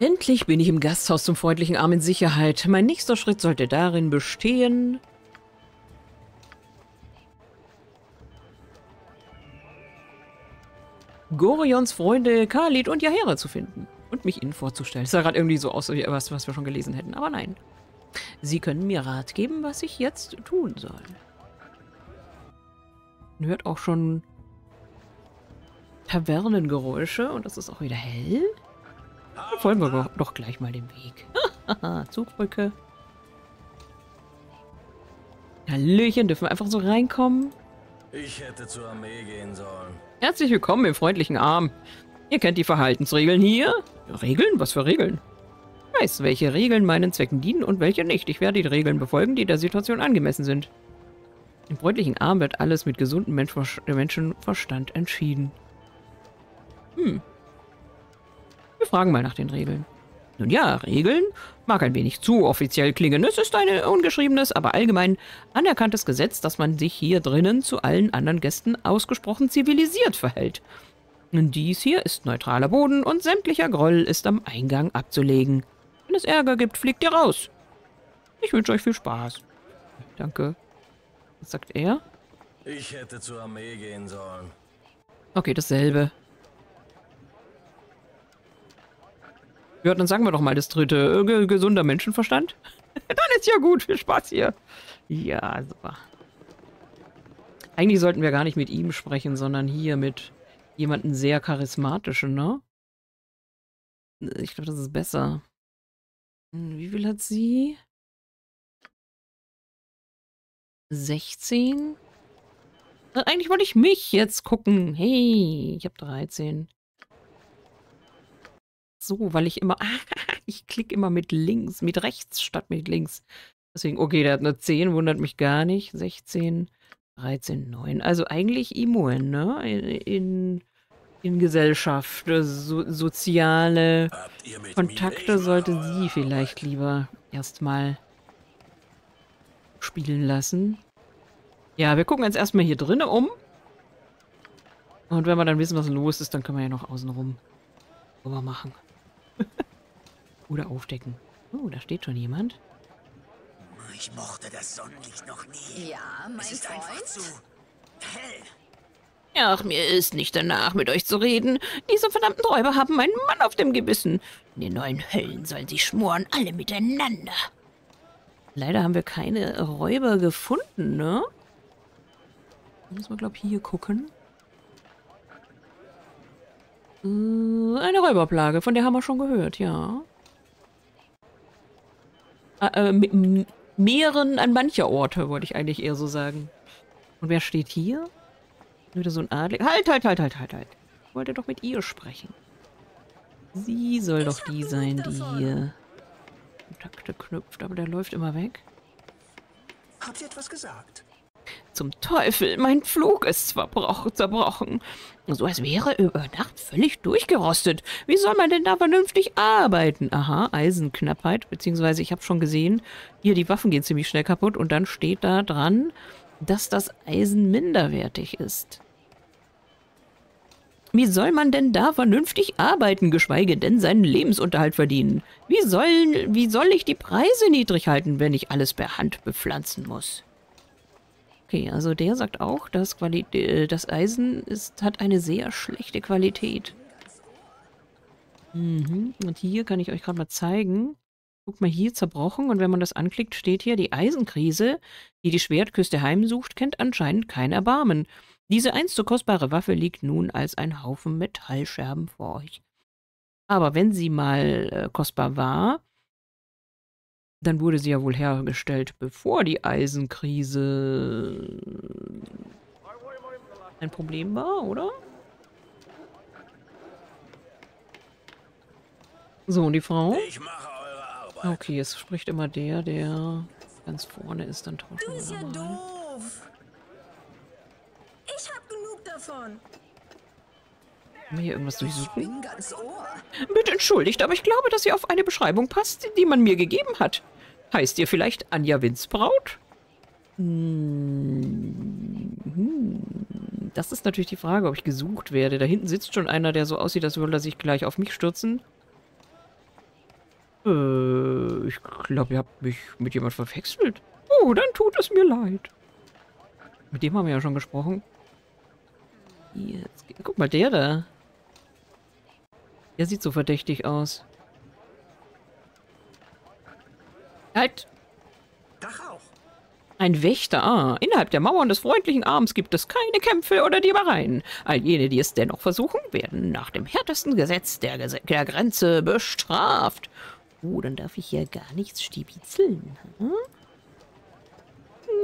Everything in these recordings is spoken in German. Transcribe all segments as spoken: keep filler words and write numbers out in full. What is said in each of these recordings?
Endlich bin ich im Gasthaus zum freundlichen Arm in Sicherheit. Mein nächster Schritt sollte darin bestehen... Gorions Freunde Khalid und Jaheira zu finden und mich ihnen vorzustellen. Das sah gerade irgendwie so aus, was, was wir schon gelesen hätten, aber nein. Sie können mir Rat geben, was ich jetzt tun soll. Man hört auch schon Tavernengeräusche und das ist auch wieder hell. Dann folgen wir doch, doch gleich mal dem Weg. Zugbrücke. Hallöchen, dürfen wir einfach so reinkommen? Ich hätte zur Armee gehen sollen. Herzlich willkommen im freundlichen Arm. Ihr kennt die Verhaltensregeln hier. Regeln? Was für Regeln? Ich weiß, welche Regeln meinen Zwecken dienen und welche nicht. Ich werde die Regeln befolgen, die der Situation angemessen sind. Im freundlichen Arm wird alles mit gesundem Menschenverstand entschieden. Hm. Wir fragen mal nach den Regeln. Nun ja, Regeln mag ein wenig zu offiziell klingen. Es ist ein ungeschriebenes, aber allgemein anerkanntes Gesetz, dass man sich hier drinnen zu allen anderen Gästen ausgesprochen zivilisiert verhält. Dies hier ist neutraler Boden und sämtlicher Groll ist am Eingang abzulegen. Wenn es Ärger gibt, fliegt ihr raus. Ich wünsche euch viel Spaß. Danke. Was sagt er? Ich hätte zur Armee gehen sollen. Okay, dasselbe. Ja, dann sagen wir doch mal das dritte. G gesunder Menschenverstand. Dann ist ja gut. Viel Spaß hier. Ja, super. Eigentlich sollten wir gar nicht mit ihm sprechen, sondern hier mit jemandem sehr charismatischen, ne? Ich glaube, das ist besser. Wie viel hat sie? sechzehn? Eigentlich wollte ich mich jetzt gucken. Hey, ich habe dreizehn. So, weil ich immer... ich klicke immer mit links, mit rechts statt mit links. Deswegen, okay, der hat eine zehn, wundert mich gar nicht. sechzehn, dreizehn, neun. Also eigentlich Imoen, ne? In, in, in Gesellschaft, so, soziale Kontakte sollte sie vielleicht lieber erstmal spielen lassen. Ja, wir gucken jetzt erstmal hier drinnen um. Und wenn wir dann wissen, was los ist, dann können wir ja noch außenrum rüber machen. Oder aufdecken. Oh, da steht schon jemand. Ich mochte das Sonnenlicht noch nie. Ja, mein es ist Freund. Einfach zu hell. Ach, mir ist nicht danach, mit euch zu reden. Diese verdammten Räuber haben meinen Mann auf dem Gewissen. In den neuen Höllen sollen sie schmoren, alle miteinander. Leider haben wir keine Räuber gefunden, ne? Müssen wir, glaube ich, hier gucken. Eine Räuberplage, von der haben wir schon gehört, ja. Äh, äh, Meeren an mancher Orte, wollte ich eigentlich eher so sagen. Und wer steht hier? Wieder so ein Adlig. Halt, halt, halt, halt, halt, halt. Ich wollte doch mit ihr sprechen. Sie soll doch die sein, die hier Kontakte knüpft, aber der läuft immer weg. Habt ihr etwas gesagt? Zum Teufel, mein Flug ist zerbrochen. So als wäre über Nacht völlig durchgerostet. Wie soll man denn da vernünftig arbeiten? Aha, Eisenknappheit, beziehungsweise ich habe schon gesehen, hier die Waffen gehen ziemlich schnell kaputt und dann steht da dran, dass das Eisen minderwertig ist. Wie soll man denn da vernünftig arbeiten, geschweige denn seinen Lebensunterhalt verdienen? Wie sollen, wie soll ich die Preise niedrig halten, wenn ich alles per Hand bepflanzen muss? Okay, also der sagt auch, dass Quali äh, das Eisen ist, hat eine sehr schlechte Qualität. Mhm. Und hier kann ich euch gerade mal zeigen. Guck mal, hier zerbrochen. Und wenn man das anklickt, steht hier, die Eisenkrise, die die Schwertküste heimsucht, kennt anscheinend kein Erbarmen. Diese einst so kostbare Waffe liegt nun als ein Haufen Metallscherben vor euch. Aber wenn sie mal äh, kostbar war... Dann wurde sie ja wohl hergestellt, bevor die Eisenkrise ein Problem war, oder? So, und die Frau? Okay, es spricht immer der, der ganz vorne ist, dann tauschen wir das mal. Du bist ja doof. Ich hab genug davon. Können wir hier irgendwas durchsuchen? Bitte entschuldigt, aber ich glaube, dass sie auf eine Beschreibung passt, die man mir gegeben hat. Heißt ihr vielleicht Anja Windsbraut? Das ist natürlich die Frage, ob ich gesucht werde. Da hinten sitzt schon einer, der so aussieht, als würde er sich gleich auf mich stürzen. Äh, ich glaube, ihr habt mich mit jemand verwechselt. Oh, dann tut es mir leid. Mit dem haben wir ja schon gesprochen. Jetzt, guck mal, der da. Der sieht so verdächtig aus. Halt! Ein Wächter. Ah, innerhalb der Mauern des freundlichen Arms gibt es keine Kämpfe oder Diebereien. All jene, die es dennoch versuchen, werden nach dem härtesten Gesetz der, Ges der Grenze bestraft. Oh, dann darf ich hier gar nichts stibitzeln. Hm?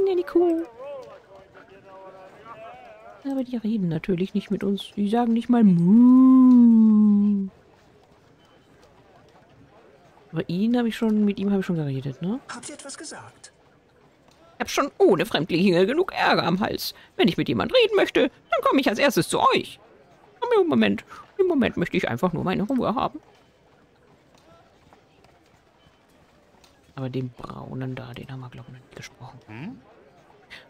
Nee, die Kuh. Aber die reden natürlich nicht mit uns. Die sagen nicht mal Muh. Aber ihn habe ich schon, mit ihm habe ich schon geredet, ne? Habt ihr etwas gesagt? Ich habe schon ohne Fremdlinge genug Ärger am Hals. Wenn ich mit jemand reden möchte, dann komme ich als erstes zu euch. Aber im Moment, im Moment möchte ich einfach nur meine Ruhe haben. Aber den Braunen da, den haben wir, glaube ich, noch nicht gesprochen. Hm?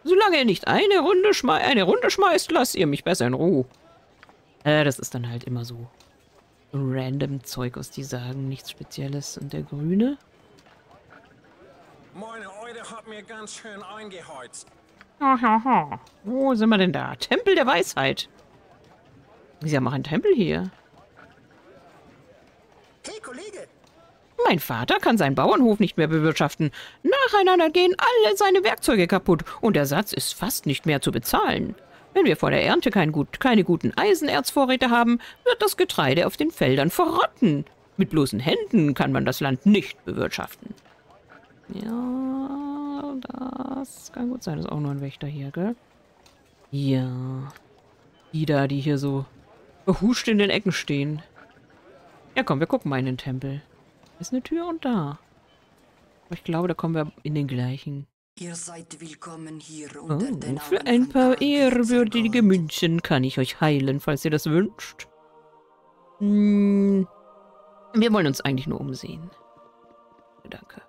Solange er nicht eine Runde, schme eine Runde schmeißt, lasst ihr mich besser in Ruhe. Äh, das ist dann halt immer so random Zeug, was die sagen, nichts Spezielles. Und der Grüne? Meine Eude hat mir ganz schön eingeheizt. Hahaha. Wo sind wir denn da? Tempel der Weisheit. Sie haben auch einen Tempel hier. Hey, Kollege. Mein Vater kann seinen Bauernhof nicht mehr bewirtschaften. Nacheinander gehen alle seine Werkzeuge kaputt und der Satz ist fast nicht mehr zu bezahlen. Wenn wir vor der Ernte kein gut, keine guten Eisenerzvorräte haben, wird das Getreide auf den Feldern verrotten. Mit bloßen Händen kann man das Land nicht bewirtschaften. Ja, das kann gut sein. Das ist auch nur ein Wächter hier, gell? Ja. Die da, die hier so behuscht in den Ecken stehen. Ja, komm, wir gucken mal in den Tempel. Ist eine Tür und da. Aber ich glaube, da kommen wir in den gleichen. Ihr seid willkommen hier unter oh, den für ein paar ehrwürdige München kann ich euch heilen, falls ihr das wünscht. Hm. Wir wollen uns eigentlich nur umsehen. Danke.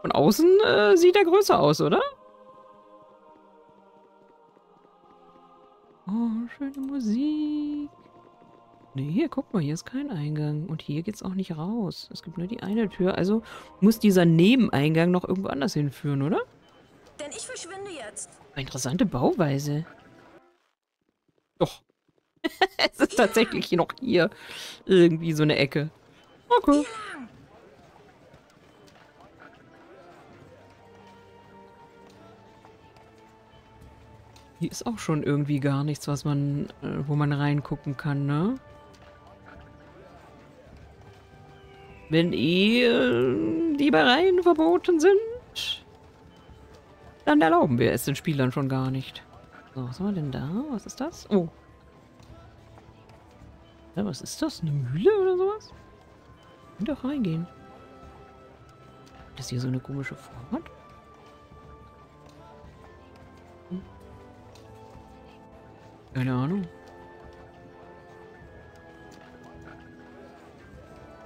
Von außen äh, sieht er größer aus, oder? Oh, schöne Musik. Nee, hier, guck mal, hier ist kein Eingang. Und hier geht's auch nicht raus. Es gibt nur die eine Tür. Also muss dieser Nebeneingang noch irgendwo anders hinführen, oder? Denn ich verschwinde jetzt. Interessante Bauweise. Doch. Es ist ja. tatsächlich noch hier irgendwie so eine Ecke. Okay. Ja. Hier ist auch schon irgendwie gar nichts, was man, äh, wo man reingucken kann, ne? Wenn eh äh, Diebereien verboten sind, dann erlauben wir es den Spielern schon gar nicht. So, was haben wir denn da? Was ist das? Oh. Ja, was ist das? Eine Mühle oder sowas? Ich kann doch reingehen. Das hier so eine komische Form hat. Keine Ahnung.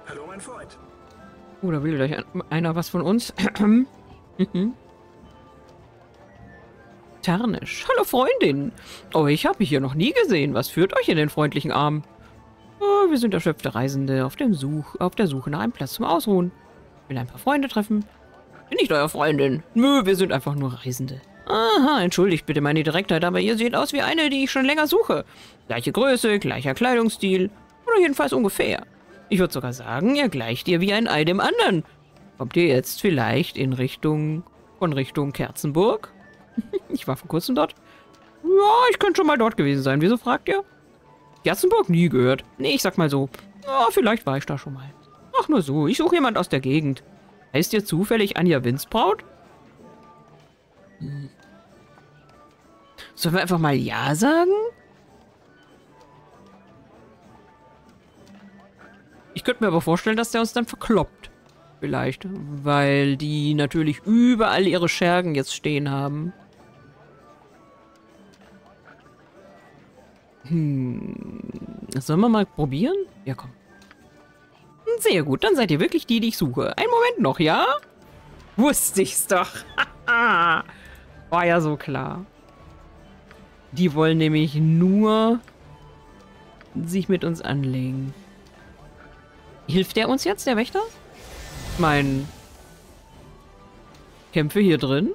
Hallo, mein Freund. Oh, da will gleich einer was von uns. Tarnisch. Hallo, Freundin. Oh, ich habe mich hier noch nie gesehen. Was führt euch in den freundlichen Arm? Oh, wir sind erschöpfte Reisende auf, dem Such, auf der Suche nach einem Platz zum Ausruhen. Ich will ein paar Freunde treffen. Bin nicht euer Freundin. Nö, wir sind einfach nur Reisende. Aha, entschuldigt bitte meine Direktheit, aber ihr seht aus wie eine, die ich schon länger suche. Gleiche Größe, gleicher Kleidungsstil. Oder jedenfalls ungefähr. Ich würde sogar sagen, ihr gleicht ihr wie ein Ei dem anderen. Kommt ihr jetzt vielleicht in Richtung... von Richtung Kerzenburg? Ich war vor kurzem dort. Ja, ich könnte schon mal dort gewesen sein. Wieso fragt ihr? Kerzenburg nie gehört. Nee, ich sag mal so. Ja, vielleicht war ich da schon mal. Ach, nur so. Ich suche jemand aus der Gegend. Heißt ihr zufällig Anja Windsbraut? Hm. Sollen wir einfach mal Ja sagen? Ich könnte mir aber vorstellen, dass der uns dann verkloppt. Vielleicht. Weil die natürlich überall ihre Schergen jetzt stehen haben. Hm. Sollen wir mal probieren? Ja, komm. Sehr gut, dann seid ihr wirklich die, die ich suche. Einen Moment noch, ja? Wusste ich's doch. War ja so klar. Die wollen nämlich nur sich mit uns anlegen. Hilft der uns jetzt, der Wächter? meinen Kämpfe hier drin?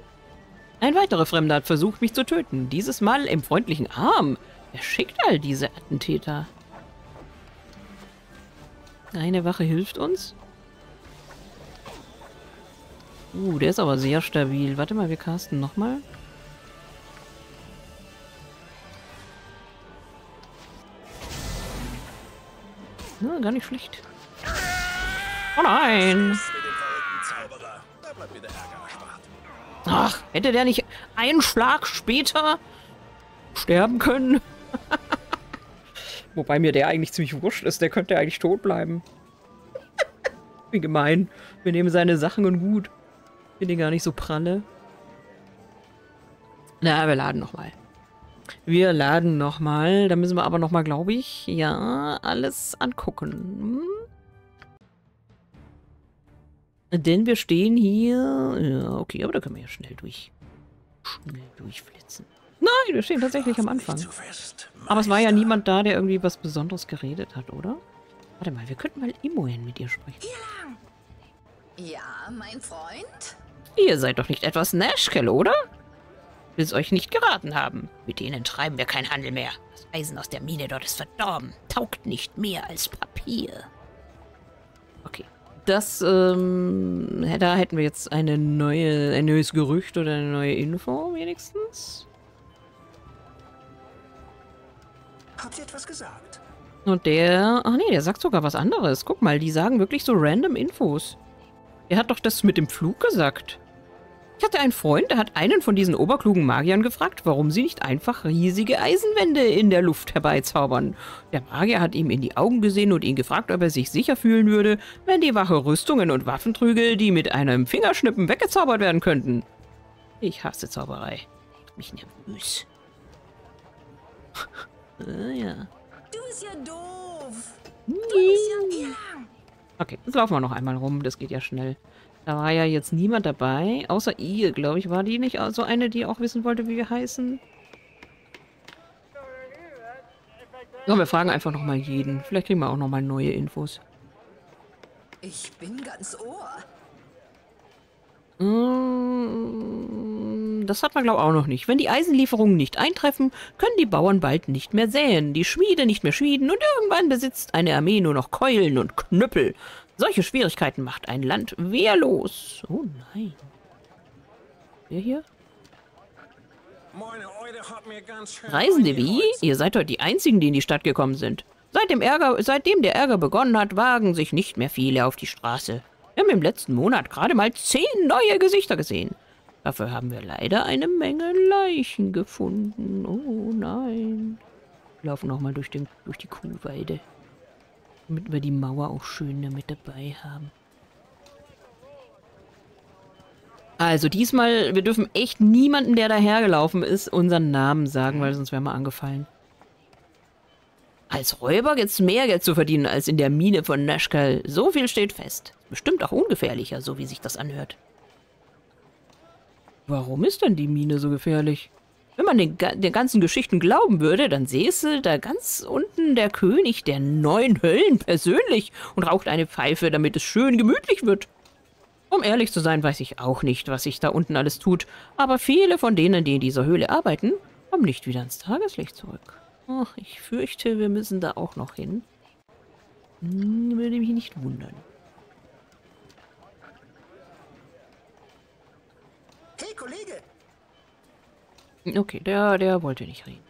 Ein weiterer Fremder hat versucht, mich zu töten. Dieses Mal im freundlichen Arm. Wer schickt all diese Attentäter? Eine Wache hilft uns. Uh, der ist aber sehr stabil. Warte mal, wir casten nochmal. Na, gar nicht schlecht. Oh nein! Ach, hätte der nicht einen Schlag später sterben können? Wobei mir der eigentlich ziemlich wurscht ist. Der könnte eigentlich tot bleiben. Wie gemein. Wir nehmen seine Sachen und gut. Ich bin den gar nicht so pralle. Na, wir laden nochmal. Wir laden nochmal. Da müssen wir aber nochmal, glaube ich, ja, alles angucken. Hm? Denn wir stehen hier... Ja, okay, aber da können wir ja schnell durch. Schnell durchflitzen. Nein, wir stehen tatsächlich am Anfang. Aber es war ja niemand da, der irgendwie was Besonderes geredet hat, oder? Warte mal, wir könnten mal Imoen mit ihr sprechen. Ja, mein Freund? Ihr seid doch nicht etwas Nashkel, oder? Ich will es euch nicht geraten haben. Mit denen treiben wir keinen Handel mehr. Das Eisen aus der Mine dort ist verdorben. Taugt nicht mehr als Papier. Okay. Das, ähm, da hätten wir jetzt eine neue, ein neues Gerücht oder eine neue Info wenigstens. Habt ihr etwas gesagt? Und der, ach nee, der sagt sogar was anderes. Guck mal, die sagen wirklich so random Infos. Er hat doch das mit dem Flug gesagt. Ich hatte einen Freund, der hat einen von diesen oberklugen Magiern gefragt, warum sie nicht einfach riesige Eisenwände in der Luft herbeizaubern. Der Magier hat ihm in die Augen gesehen und ihn gefragt, ob er sich sicher fühlen würde, wenn die Wache Rüstungen und Waffen trüge, die mit einem Fingerschnippen weggezaubert werden könnten. Ich hasse Zauberei. Macht mich nervös. ah, ja. Du bist ja doof. Du bist ja lang. Okay, jetzt laufen wir noch einmal rum, das geht ja schnell. Da war ja jetzt niemand dabei, außer ihr, glaube ich. War die nicht so eine, die auch wissen wollte, wie wir heißen? So, wir fragen einfach nochmal jeden. Vielleicht kriegen wir auch nochmal neue Infos. Ich bin ganz Ohr. Mm, das hat man, glaube ich, auch noch nicht. Wenn die Eisenlieferungen nicht eintreffen, können die Bauern bald nicht mehr säen, die Schmiede nicht mehr schmieden und irgendwann besitzt eine Armee nur noch Keulen und Knüppel. Solche Schwierigkeiten macht ein Land wehrlos. Oh nein. Wer hier? Reisende wie? Ihr seid heute die Einzigen, die in die Stadt gekommen sind. Seit dem Ärger, seitdem der Ärger begonnen hat, wagen sich nicht mehr viele auf die Straße. Wir haben im letzten Monat gerade mal zehn neue Gesichter gesehen. Dafür haben wir leider eine Menge Leichen gefunden. Oh nein. Wir laufen nochmal durch, durch die Kuhweide. Damit wir die Mauer auch schön damit dabei haben. Also diesmal, wir dürfen echt niemanden, der dahergelaufen ist, unseren Namen sagen, weil sonst wären wir angefallen. Als Räuber gibt's mehr Geld zu verdienen als in der Mine von Nashkel. So viel steht fest. Bestimmt auch ungefährlicher, so wie sich das anhört. Warum ist denn die Mine so gefährlich? Wenn man den, den ganzen Geschichten glauben würde, dann säße da ganz unten der König der neuen Höllen persönlich und raucht eine Pfeife, damit es schön gemütlich wird. Um ehrlich zu sein, weiß ich auch nicht, was sich da unten alles tut, aber viele von denen, die in dieser Höhle arbeiten, kommen nicht wieder ins Tageslicht zurück. Ach, ich fürchte, wir müssen da auch noch hin. Hm, würde mich nicht wundern. Hey, Kollege! Okay, der, der wollte nicht reden.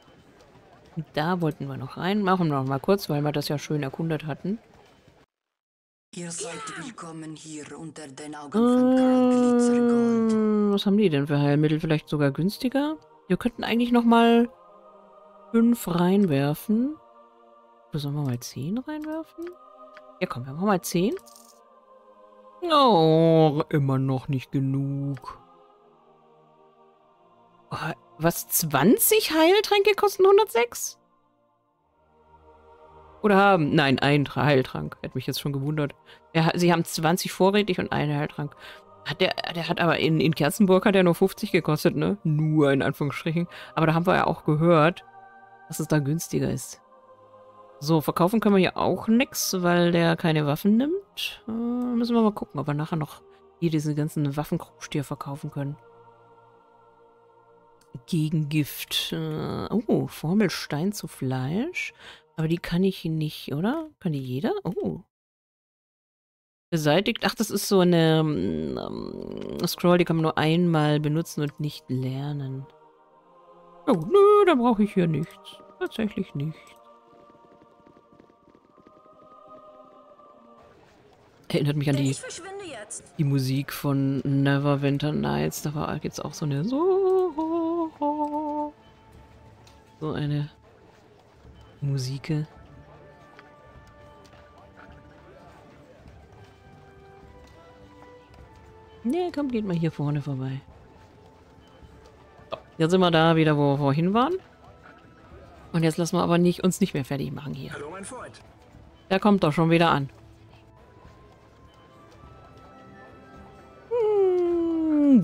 Da wollten wir noch rein. Machen wir noch mal kurz, weil wir das ja schön erkundet hatten. Ihr seid willkommen hier unter den Augen von Karl Glitzergold. Was haben die denn für Heilmittel? Vielleicht sogar günstiger? Wir könnten eigentlich noch mal fünf reinwerfen. Oder sollen wir mal zehn reinwerfen? Ja komm, wir machen mal zehn. Oh, immer noch nicht genug. Oh, was? zwanzig Heiltränke kosten hundertsechs? Oder haben... Nein, ein Heiltrank. Hätte mich jetzt schon gewundert. Ja, sie haben zwanzig vorrätig und einen Heiltrank. Hat der, der hat aber in, in Kerzenburg hat er nur fünfzig gekostet, ne? Nur in Anführungsstrichen. Aber da haben wir ja auch gehört, dass es da günstiger ist. So, verkaufen können wir hier auch nichts, weil der keine Waffen nimmt. Äh, müssen wir mal gucken, ob wir nachher noch hier diesen ganzen Waffenkrugstier verkaufen können. Gegen Gift. Äh, oh, Formel Stein zu Fleisch. Aber die kann ich nicht, oder? Kann die jeder? Oh. Beseitigt. Ach, das ist so eine ähm, Scroll, die kann man nur einmal benutzen und nicht lernen. Oh, nö, da brauche ich hier nichts. Tatsächlich nichts. Erinnert mich an die, die Musik von Neverwinter Nights. Da war jetzt auch so eine so eine Musike. Ne, komm, geht mal hier vorne vorbei. So, jetzt sind wir da wieder, wo wir vorhin waren. Und jetzt lassen wir aber nicht, uns nicht mehr fertig machen hier. Hallo, mein Freund. Der kommt doch schon wieder an.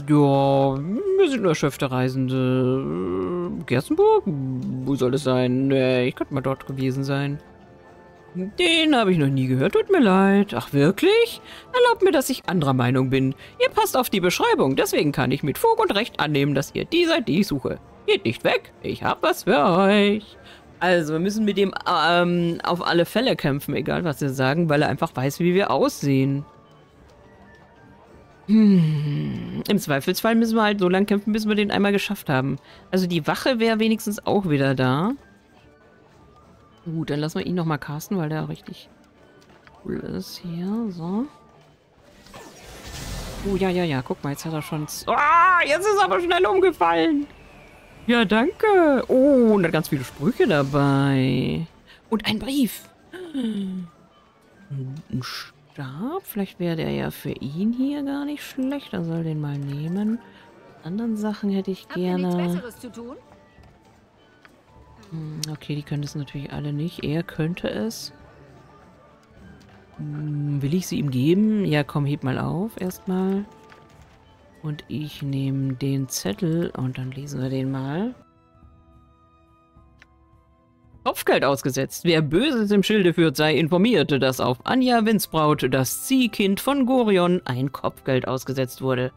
Ja, wir sind nur erschöpfte Reisende. Kerzenburg? Wo soll es sein? Nee, ich könnte mal dort gewesen sein. Den habe ich noch nie gehört, tut mir leid. Ach wirklich? Erlaubt mir, dass ich anderer Meinung bin. Ihr passt auf die Beschreibung, deswegen kann ich mit Fug und Recht annehmen, dass ihr die seid, die ich suche. Geht nicht weg, ich habe was für euch. Also, wir müssen mit dem ähm, auf alle Fälle kämpfen, egal was wir sagen, weil er einfach weiß, wie wir aussehen. Hm. Im Zweifelsfall müssen wir halt so lange kämpfen, bis wir den einmal geschafft haben. Also die Wache wäre wenigstens auch wieder da. Gut, dann lassen wir ihn nochmal casten, weil der richtig cool ist hier. So. Oh, ja, ja, ja. Guck mal, jetzt hat er schon... Ah, jetzt ist er aber schnell umgefallen. Ja, danke. Oh, und hat ganz viele Sprüche dabei. Und ein Brief. Ein Stück. Stab. Vielleicht wäre der ja für ihn hier gar nicht schlecht. Er soll den mal nehmen. Anderen Sachen hätte ich gerne. Habt ihr nichts Besseres zu tun? Hm, okay, die können das natürlich alle nicht. Er könnte es. Hm, will ich sie ihm geben? Ja, komm, heb mal auf erstmal. Und ich nehme den Zettel und dann lesen wir den mal. Kopfgeld ausgesetzt. Wer Böses im Schilde führt, sei informiert, dass auf Anja Windsbraut, das Ziehkind von Gorion, ein Kopfgeld ausgesetzt wurde.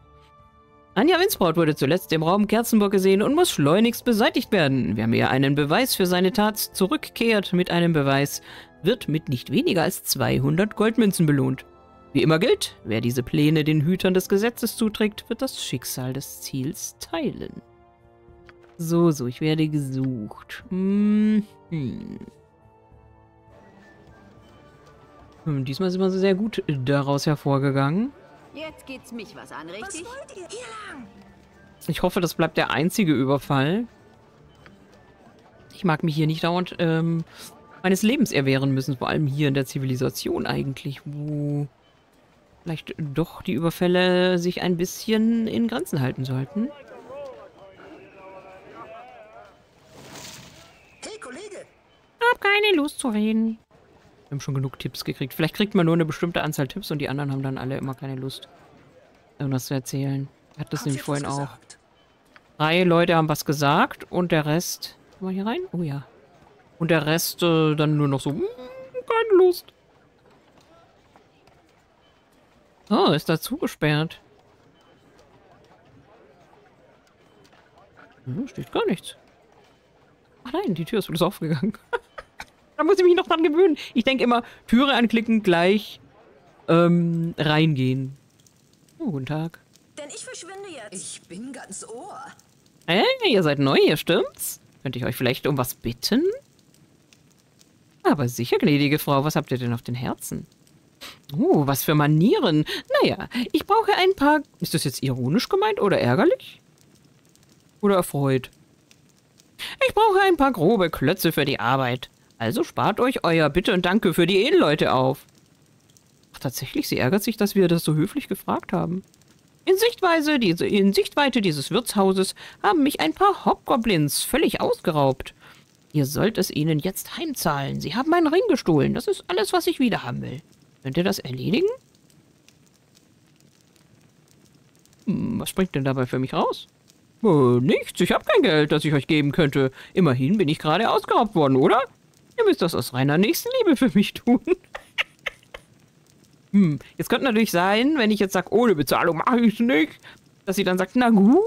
Anja Windsbraut wurde zuletzt im Raum Kerzenburg gesehen und muss schleunigst beseitigt werden. Wer mir einen Beweis für seine Tat zurückkehrt mit einem Beweis, wird mit nicht weniger als zweihundert Goldmünzen belohnt. Wie immer gilt, wer diese Pläne den Hütern des Gesetzes zuträgt, wird das Schicksal des Ziels teilen. So, so, ich werde gesucht. Hm. Hm. Hm, diesmal sind wir so sehr gut daraus hervorgegangen. Jetzt geht's mich was an, richtig? Was wollt ihr? Ich hoffe, das bleibt der einzige Überfall. Ich mag mich hier nicht dauernd ähm, meines Lebens erwehren müssen, vor allem hier in der Zivilisation eigentlich, wo vielleicht doch die Überfälle sich ein bisschen in Grenzen halten sollten. Hab keine Lust zu reden. Wir haben schon genug Tipps gekriegt. Vielleicht kriegt man nur eine bestimmte Anzahl Tipps und die anderen haben dann alle immer keine Lust, irgendwas zu erzählen. Hat das nämlich vorhin auch. Drei Leute haben was gesagt und der Rest... Mal hier rein? Oh ja. Und der Rest äh, dann nur noch so... Keine Lust. Oh, ist da zugesperrt. Hm, steht gar nichts. Ach nein, die Tür ist bloß aufgegangen. Da muss ich mich noch dran gewöhnen. Ich denke immer, Türe anklicken, gleich ähm, reingehen. Oh, guten Tag. Denn ich verschwinde jetzt. Ich bin ganz Ohr. Hey, ihr seid neu hier, stimmt's? Könnte ich euch vielleicht um was bitten? Aber sicher, gnädige Frau, was habt ihr denn auf den Herzen? Oh, was für Manieren. Naja, ich brauche ein paar... Ist das jetzt ironisch gemeint oder ärgerlich? Oder erfreut? Ich brauche ein paar grobe Klötze für die Arbeit. Also spart euch euer Bitte und Danke für die Edelleute auf. Ach, tatsächlich, sie ärgert sich, dass wir das so höflich gefragt haben. In Sichtweise, diese, in Sichtweite dieses Wirtshauses haben mich ein paar Hobgoblins völlig ausgeraubt. Ihr sollt es ihnen jetzt heimzahlen. Sie haben meinen Ring gestohlen. Das ist alles, was ich wieder haben will. Könnt ihr das erledigen? Hm, was springt denn dabei für mich raus? Nichts, ich habe kein Geld, das ich euch geben könnte. Immerhin bin ich gerade ausgeraubt worden, oder? Ihr müsst das aus reiner Nächstenliebe für mich tun. Hm, jetzt könnte natürlich sein, wenn ich jetzt sage, ohne Bezahlung mache ich es nicht, dass sie dann sagt, na gut.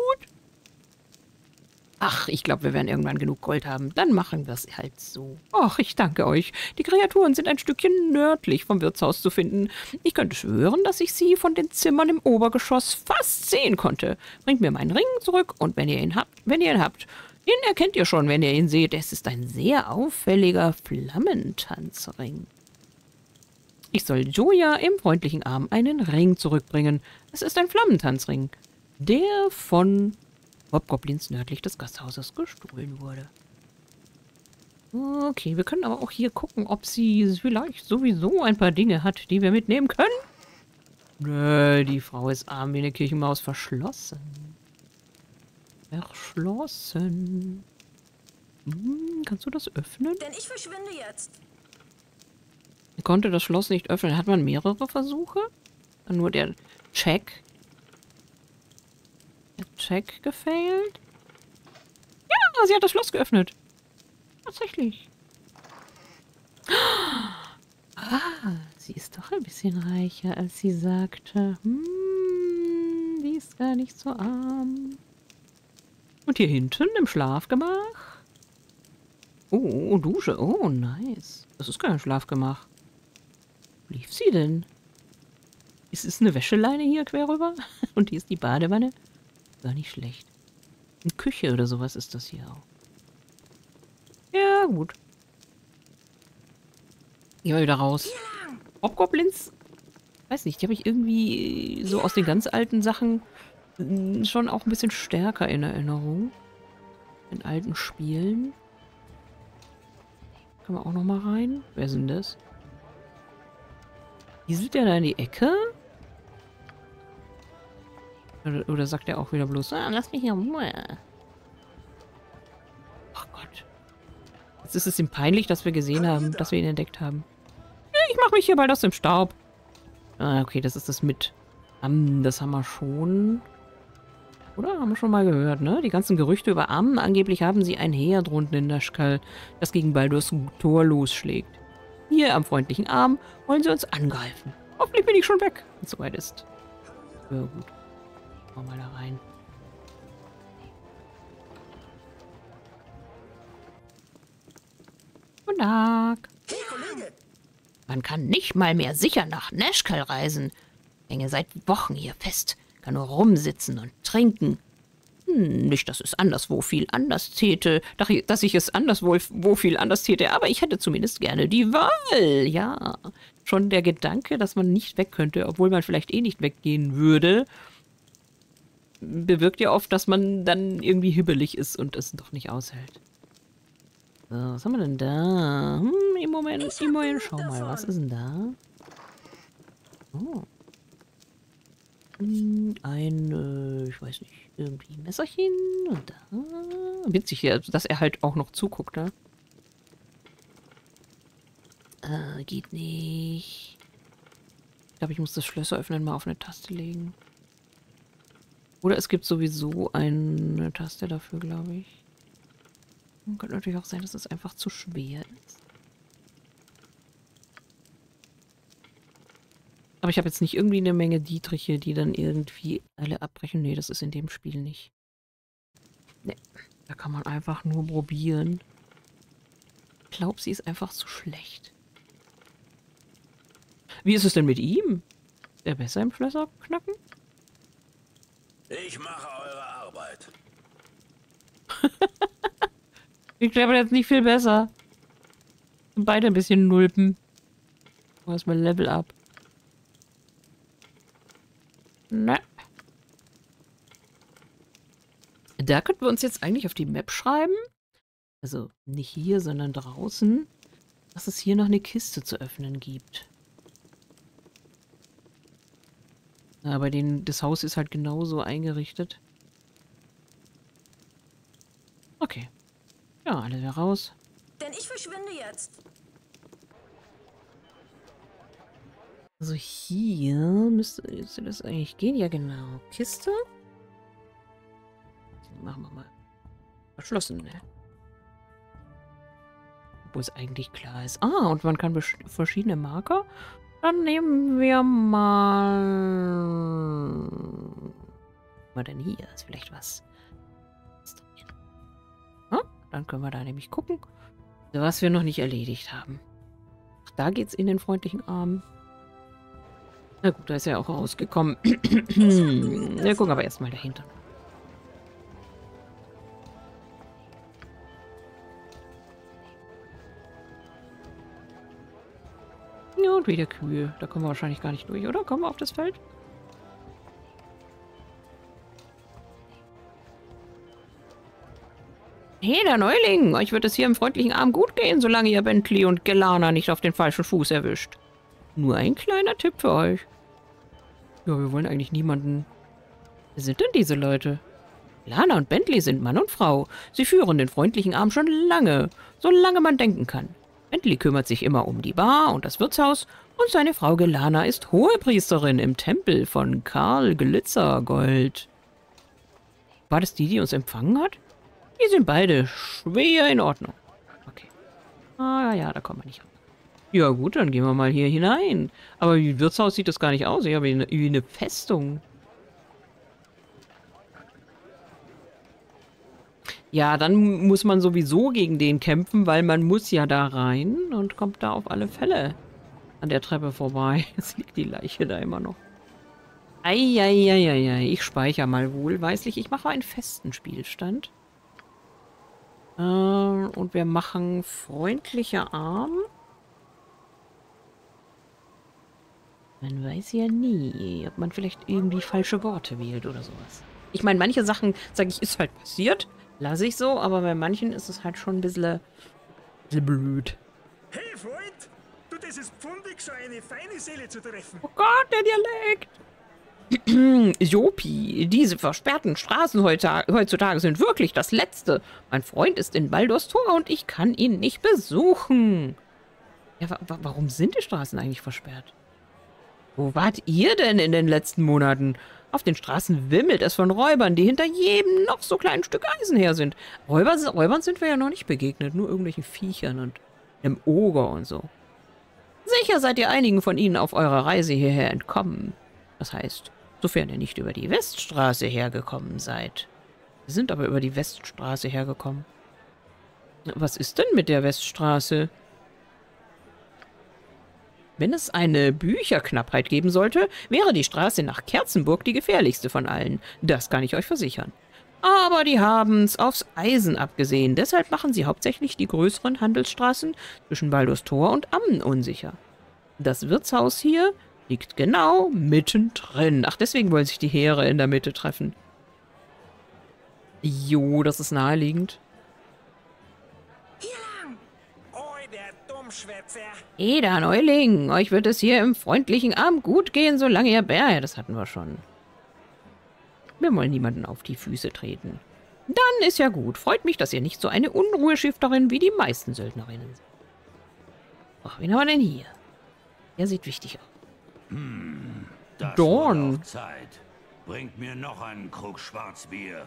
Ach, ich glaube, wir werden irgendwann genug Gold haben. Dann machen wir es halt so. Och, ich danke euch. Die Kreaturen sind ein Stückchen nördlich vom Wirtshaus zu finden. Ich könnte schwören, dass ich sie von den Zimmern im Obergeschoss fast sehen konnte. Bringt mir meinen Ring zurück und wenn ihr ihn habt, wenn ihr ihn habt, ihn erkennt ihr schon, wenn ihr ihn seht. Es ist ein sehr auffälliger Flammentanzring. Ich soll Joya im freundlichen Arm einen Ring zurückbringen. Es ist ein Flammentanzring, der von Hobgoblins nördlich des Gasthauses gestohlen wurde. Okay, wir können aber auch hier gucken, ob sie vielleicht sowieso ein paar Dinge hat, die wir mitnehmen können. Nö, die Frau ist arm wie eine Kirchenmaus. Verschlossen. Verschlossen. Hm, kannst du das öffnen? Denn ich verschwinde jetzt. Konnte das Schloss nicht öffnen. Hat man mehrere Versuche? Nur der Check... Check gefailt. Ja, sie hat das Schloss geöffnet. Tatsächlich. Ah, sie ist doch ein bisschen reicher, als sie sagte. Hm, die ist gar nicht so arm. Und hier hinten im Schlafgemach? Oh, Dusche. Oh, nice. Das ist kein Schlafgemach. Wo lief sie denn? Ist es eine Wäscheleine hier quer rüber? Und hier ist die Badewanne? Gar nicht schlecht. Eine Küche oder sowas ist das hier auch. Ja, gut. Gehen wir wieder raus. Hobgoblins? Weiß nicht, die habe ich irgendwie so aus den ganz alten Sachen schon auch ein bisschen stärker in Erinnerung. In alten Spielen. Können wir auch nochmal rein? Wer sind das? Hier sieht der da in die Ecke. Oder sagt er auch wieder bloß, ah, lass mich hier Ruhe. Ach Gott. Jetzt ist es ihm peinlich, dass wir gesehen haben, dass wir ihn entdeckt haben. Ja, ich mache mich hier bald aus dem Staub. Ah, okay, das ist das mit. Am, das haben wir schon. Oder? Haben wir schon mal gehört, ne? Die ganzen Gerüchte über Am. Angeblich haben sie ein Heer drunten in Nashkel, das gegen Baldurs Tor losschlägt. Hier am freundlichen Arm wollen sie uns angreifen. Hoffentlich bin ich schon weg, wenn es soweit ist. Ja, gut. Mal da rein. Guten Tag. Man kann nicht mal mehr sicher nach Nashkel reisen. Ich hänge seit Wochen hier fest. Kann nur rumsitzen und trinken. Hm, nicht, dass es anderswo viel anders täte. Dass ich es anderswo wo viel anders täte. Aber ich hätte zumindest gerne die Wahl. Ja, schon der Gedanke, dass man nicht weg könnte, obwohl man vielleicht eh nicht weggehen würde, bewirkt ja oft, dass man dann irgendwie hibbelig ist und es doch nicht aushält. So, was haben wir denn da? Hm, im Moment, im Moment, schau mal, was ist denn da? Oh. Hm, ein, äh, ich weiß nicht, irgendwie ein Messerchen und da. Witzig, dass er halt auch noch zuguckt, ne? Äh, geht nicht. Ich glaube, ich muss das Schlösser öffnen, mal auf eine Taste legen. Oder es gibt sowieso eine Taste dafür, glaube ich. Und könnte natürlich auch sein, dass es einfach zu schwer ist. Aber ich habe jetzt nicht irgendwie eine Menge Dietriche, die dann irgendwie alle abbrechen. Nee, das ist in dem Spiel nicht. Nee, da kann man einfach nur probieren. Ich glaube, sie ist einfach zu schlecht. Wie ist es denn mit ihm? Ist er besser im Schlösser knacken? Ich mache eure Arbeit. Ich glaube jetzt nicht viel besser. Sind beide ein bisschen Nulpen. Wo ist mein Level up? Na. Da könnten wir uns jetzt eigentlich auf die Map schreiben. Also nicht hier, sondern draußen. Dass es hier noch eine Kiste zu öffnen gibt. Aber den, das Haus ist halt genauso eingerichtet. Okay. Ja, alle wieder raus. Denn ich verschwinde jetzt. Also hier müsste, müsste das eigentlich gehen. Ja, genau. Kiste. Machen wir mal. Verschlossen, ne? Wo es eigentlich klar ist. Ah, und man kann verschiedene Marker. Dann nehmen wir mal... Was war denn hier? Ist vielleicht was... Ist hm? Dann können wir da nämlich gucken, was wir noch nicht erledigt haben. Ach, da geht's in den freundlichen Arm. Na gut, da ist ja auch rausgekommen. Wir gucken aber erstmal dahinter. Ja, und wieder Kühe. Da kommen wir wahrscheinlich gar nicht durch, oder? Kommen wir auf das Feld? Hey, der Neuling! Euch wird es hier im freundlichen Arm gut gehen, solange ihr Bentley und Gellana nicht auf den falschen Fuß erwischt. Nur ein kleiner Tipp für euch. Ja, wir wollen eigentlich niemanden... Wer sind denn diese Leute? Gellana und Bentley sind Mann und Frau. Sie führen den freundlichen Arm schon lange, solange man denken kann. Bentley kümmert sich immer um die Bar und das Wirtshaus und seine Frau Gellana ist Hohepriesterin im Tempel von Karl Glitzergold. War das die, die uns empfangen hat? Die sind beide schwer in Ordnung. Okay. Ah ja, da kommen wir nicht an. Ja gut, dann gehen wir mal hier hinein. Aber wie Wirtshaus sieht das gar nicht aus. Ich habe hier wie eine Festung. Ja, dann muss man sowieso gegen den kämpfen, weil man muss ja da rein und kommt da auf alle Fälle an der Treppe vorbei. Es liegt die Leiche da immer noch. Eieieiei, ich speichere mal wohlweislich. Ich mache einen festen Spielstand. Äh, und wir machen freundlicher Arm. Man weiß ja nie, ob man vielleicht irgendwie falsche Worte wählt oder sowas. Ich meine, manche Sachen, sage ich, ist halt passiert. Lass ich so, aber bei manchen ist es halt schon ein bisschen, bisschen blöd. Hey, Freund! Du, das ist pfundig, so eine feine Seele zu treffen. Oh Gott, der Dialekt! Jopi, diese versperrten Straßen heutzutage sind wirklich das Letzte. Mein Freund ist in Baldurs Tor und ich kann ihn nicht besuchen. Ja, wa wa warum sind die Straßen eigentlich versperrt? Wo wart ihr denn in den letzten Monaten? Auf den Straßen wimmelt es von Räubern, die hinter jedem noch so kleinen Stück Eisen her sind. Räuber, Räubern sind wir ja noch nicht begegnet, nur irgendwelchen Viechern und einem Oger und so. Sicher seid ihr einigen von ihnen auf eurer Reise hierher entkommen. Das heißt, sofern ihr nicht über die Weststraße hergekommen seid. Wir sind aber über die Weststraße hergekommen. Was ist denn mit der Weststraße? Wenn es eine Bücherknappheit geben sollte, wäre die Straße nach Kerzenburg die gefährlichste von allen. Das kann ich euch versichern. Aber die haben's aufs Eisen abgesehen. Deshalb machen sie hauptsächlich die größeren Handelsstraßen zwischen Baldurs Tor und Ammen unsicher. Das Wirtshaus hier liegt genau mittendrin. Ach, deswegen wollen sich die Heere in der Mitte treffen. Jo, das ist naheliegend. Eder Neuling, euch wird es hier im freundlichen Arm gut gehen, solange ihr Bär... Ja, das hatten wir schon. Wir wollen niemanden auf die Füße treten. Dann ist ja gut. Freut mich, dass ihr nicht so eine Unruhestifterin wie die meisten Söldnerinnen seid. Ach, wen haben wir denn hier? Er sieht wichtig aus. Hm, das Dorn. Zeit. Bringt mir noch einen Krug Schwarzbier.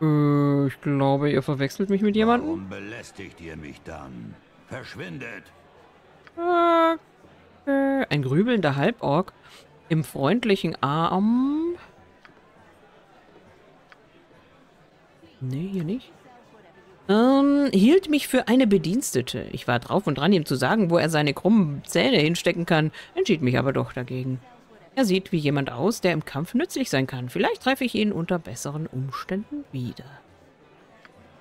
Ich glaube, ihr verwechselt mich mit jemandem. Warum belästigt ihr mich dann? Verschwindet! Okay. Ein grübelnder Halborg im freundlichen Arm. Nee, hier nicht. Ähm, hielt mich für eine Bedienstete. Ich war drauf und dran, ihm zu sagen, wo er seine krummen Zähne hinstecken kann, entschied mich aber doch dagegen. Er sieht wie jemand aus, der im Kampf nützlich sein kann. Vielleicht treffe ich ihn unter besseren Umständen wieder.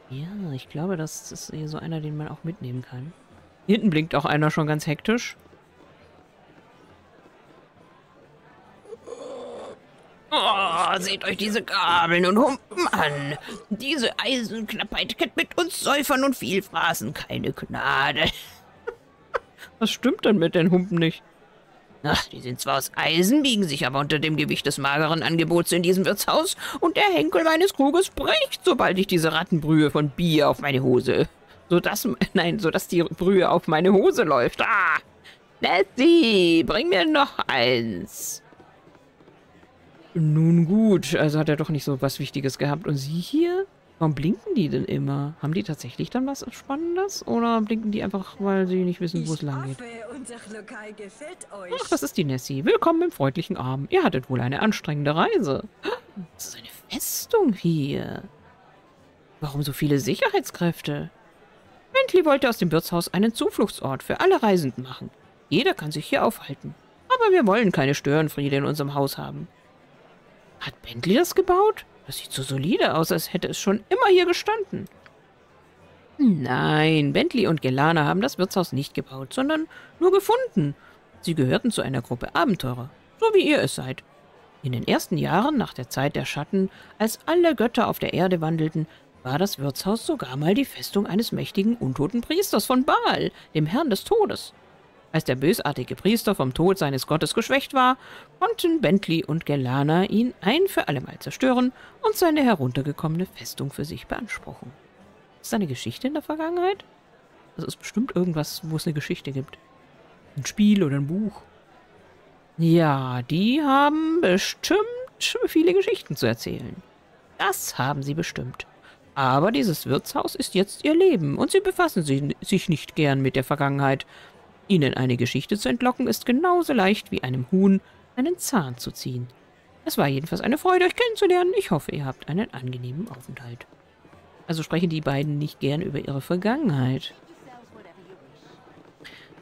Ja, ich glaube, das ist hier so einer, den man auch mitnehmen kann. Hinten blinkt auch einer schon ganz hektisch. Oh, seht euch diese Gabeln und Humpen an. Diese Eisenknappheit kennt mit uns Säufern und Vielfraßen keine Gnade. Was stimmt denn mit den Humpen nicht? Ach, die sind zwar aus Eisen, biegen sich aber unter dem Gewicht des mageren Angebots in diesem Wirtshaus und der Henkel meines Kruges bricht, sobald ich diese Rattenbrühe von Bier auf meine Hose... Sodass... Nein, sodass die Brühe auf meine Hose läuft. Ah! Nessie, bring mir noch eins. Nun gut, also hat er doch nicht so was Wichtiges gehabt. Und sie hier? Warum blinken die denn immer? Haben die tatsächlich dann was Spannendes? Oder blinken die einfach, weil sie nicht wissen, wo es lang geht? Ach, das ist die Nessie. Willkommen im freundlichen Arm. Ihr hattet wohl eine anstrengende Reise. Das ist eine Festung hier. Warum so viele Sicherheitskräfte? Bentley wollte aus dem Wirtshaus einen Zufluchtsort für alle Reisenden machen. Jeder kann sich hier aufhalten. Aber wir wollen keine Störenfriede in unserem Haus haben. Hat Bentley das gebaut? Das sieht so solide aus, als hätte es schon immer hier gestanden. Nein, Bentley und Gellana haben das Wirtshaus nicht gebaut, sondern nur gefunden. Sie gehörten zu einer Gruppe Abenteurer, so wie ihr es seid. In den ersten Jahren nach der Zeit der Schatten, als alle Götter auf der Erde wandelten, war das Wirtshaus sogar mal die Festung eines mächtigen, untoten Priesters von Baal, dem Herrn des Todes. Als der bösartige Priester vom Tod seines Gottes geschwächt war, konnten Bentley und Gellana ihn ein für allemal zerstören und seine heruntergekommene Festung für sich beanspruchen. Ist das eine Geschichte in der Vergangenheit? Das ist bestimmt irgendwas, wo es eine Geschichte gibt. Ein Spiel oder ein Buch. Ja, die haben bestimmt viele Geschichten zu erzählen. Das haben sie bestimmt. Aber dieses Wirtshaus ist jetzt ihr Leben und sie befassen sich nicht gern mit der Vergangenheit. Ihnen eine Geschichte zu entlocken, ist genauso leicht wie einem Huhn einen Zahn zu ziehen. Es war jedenfalls eine Freude, euch kennenzulernen. Ich hoffe, ihr habt einen angenehmen Aufenthalt. Also sprechen die beiden nicht gern über ihre Vergangenheit.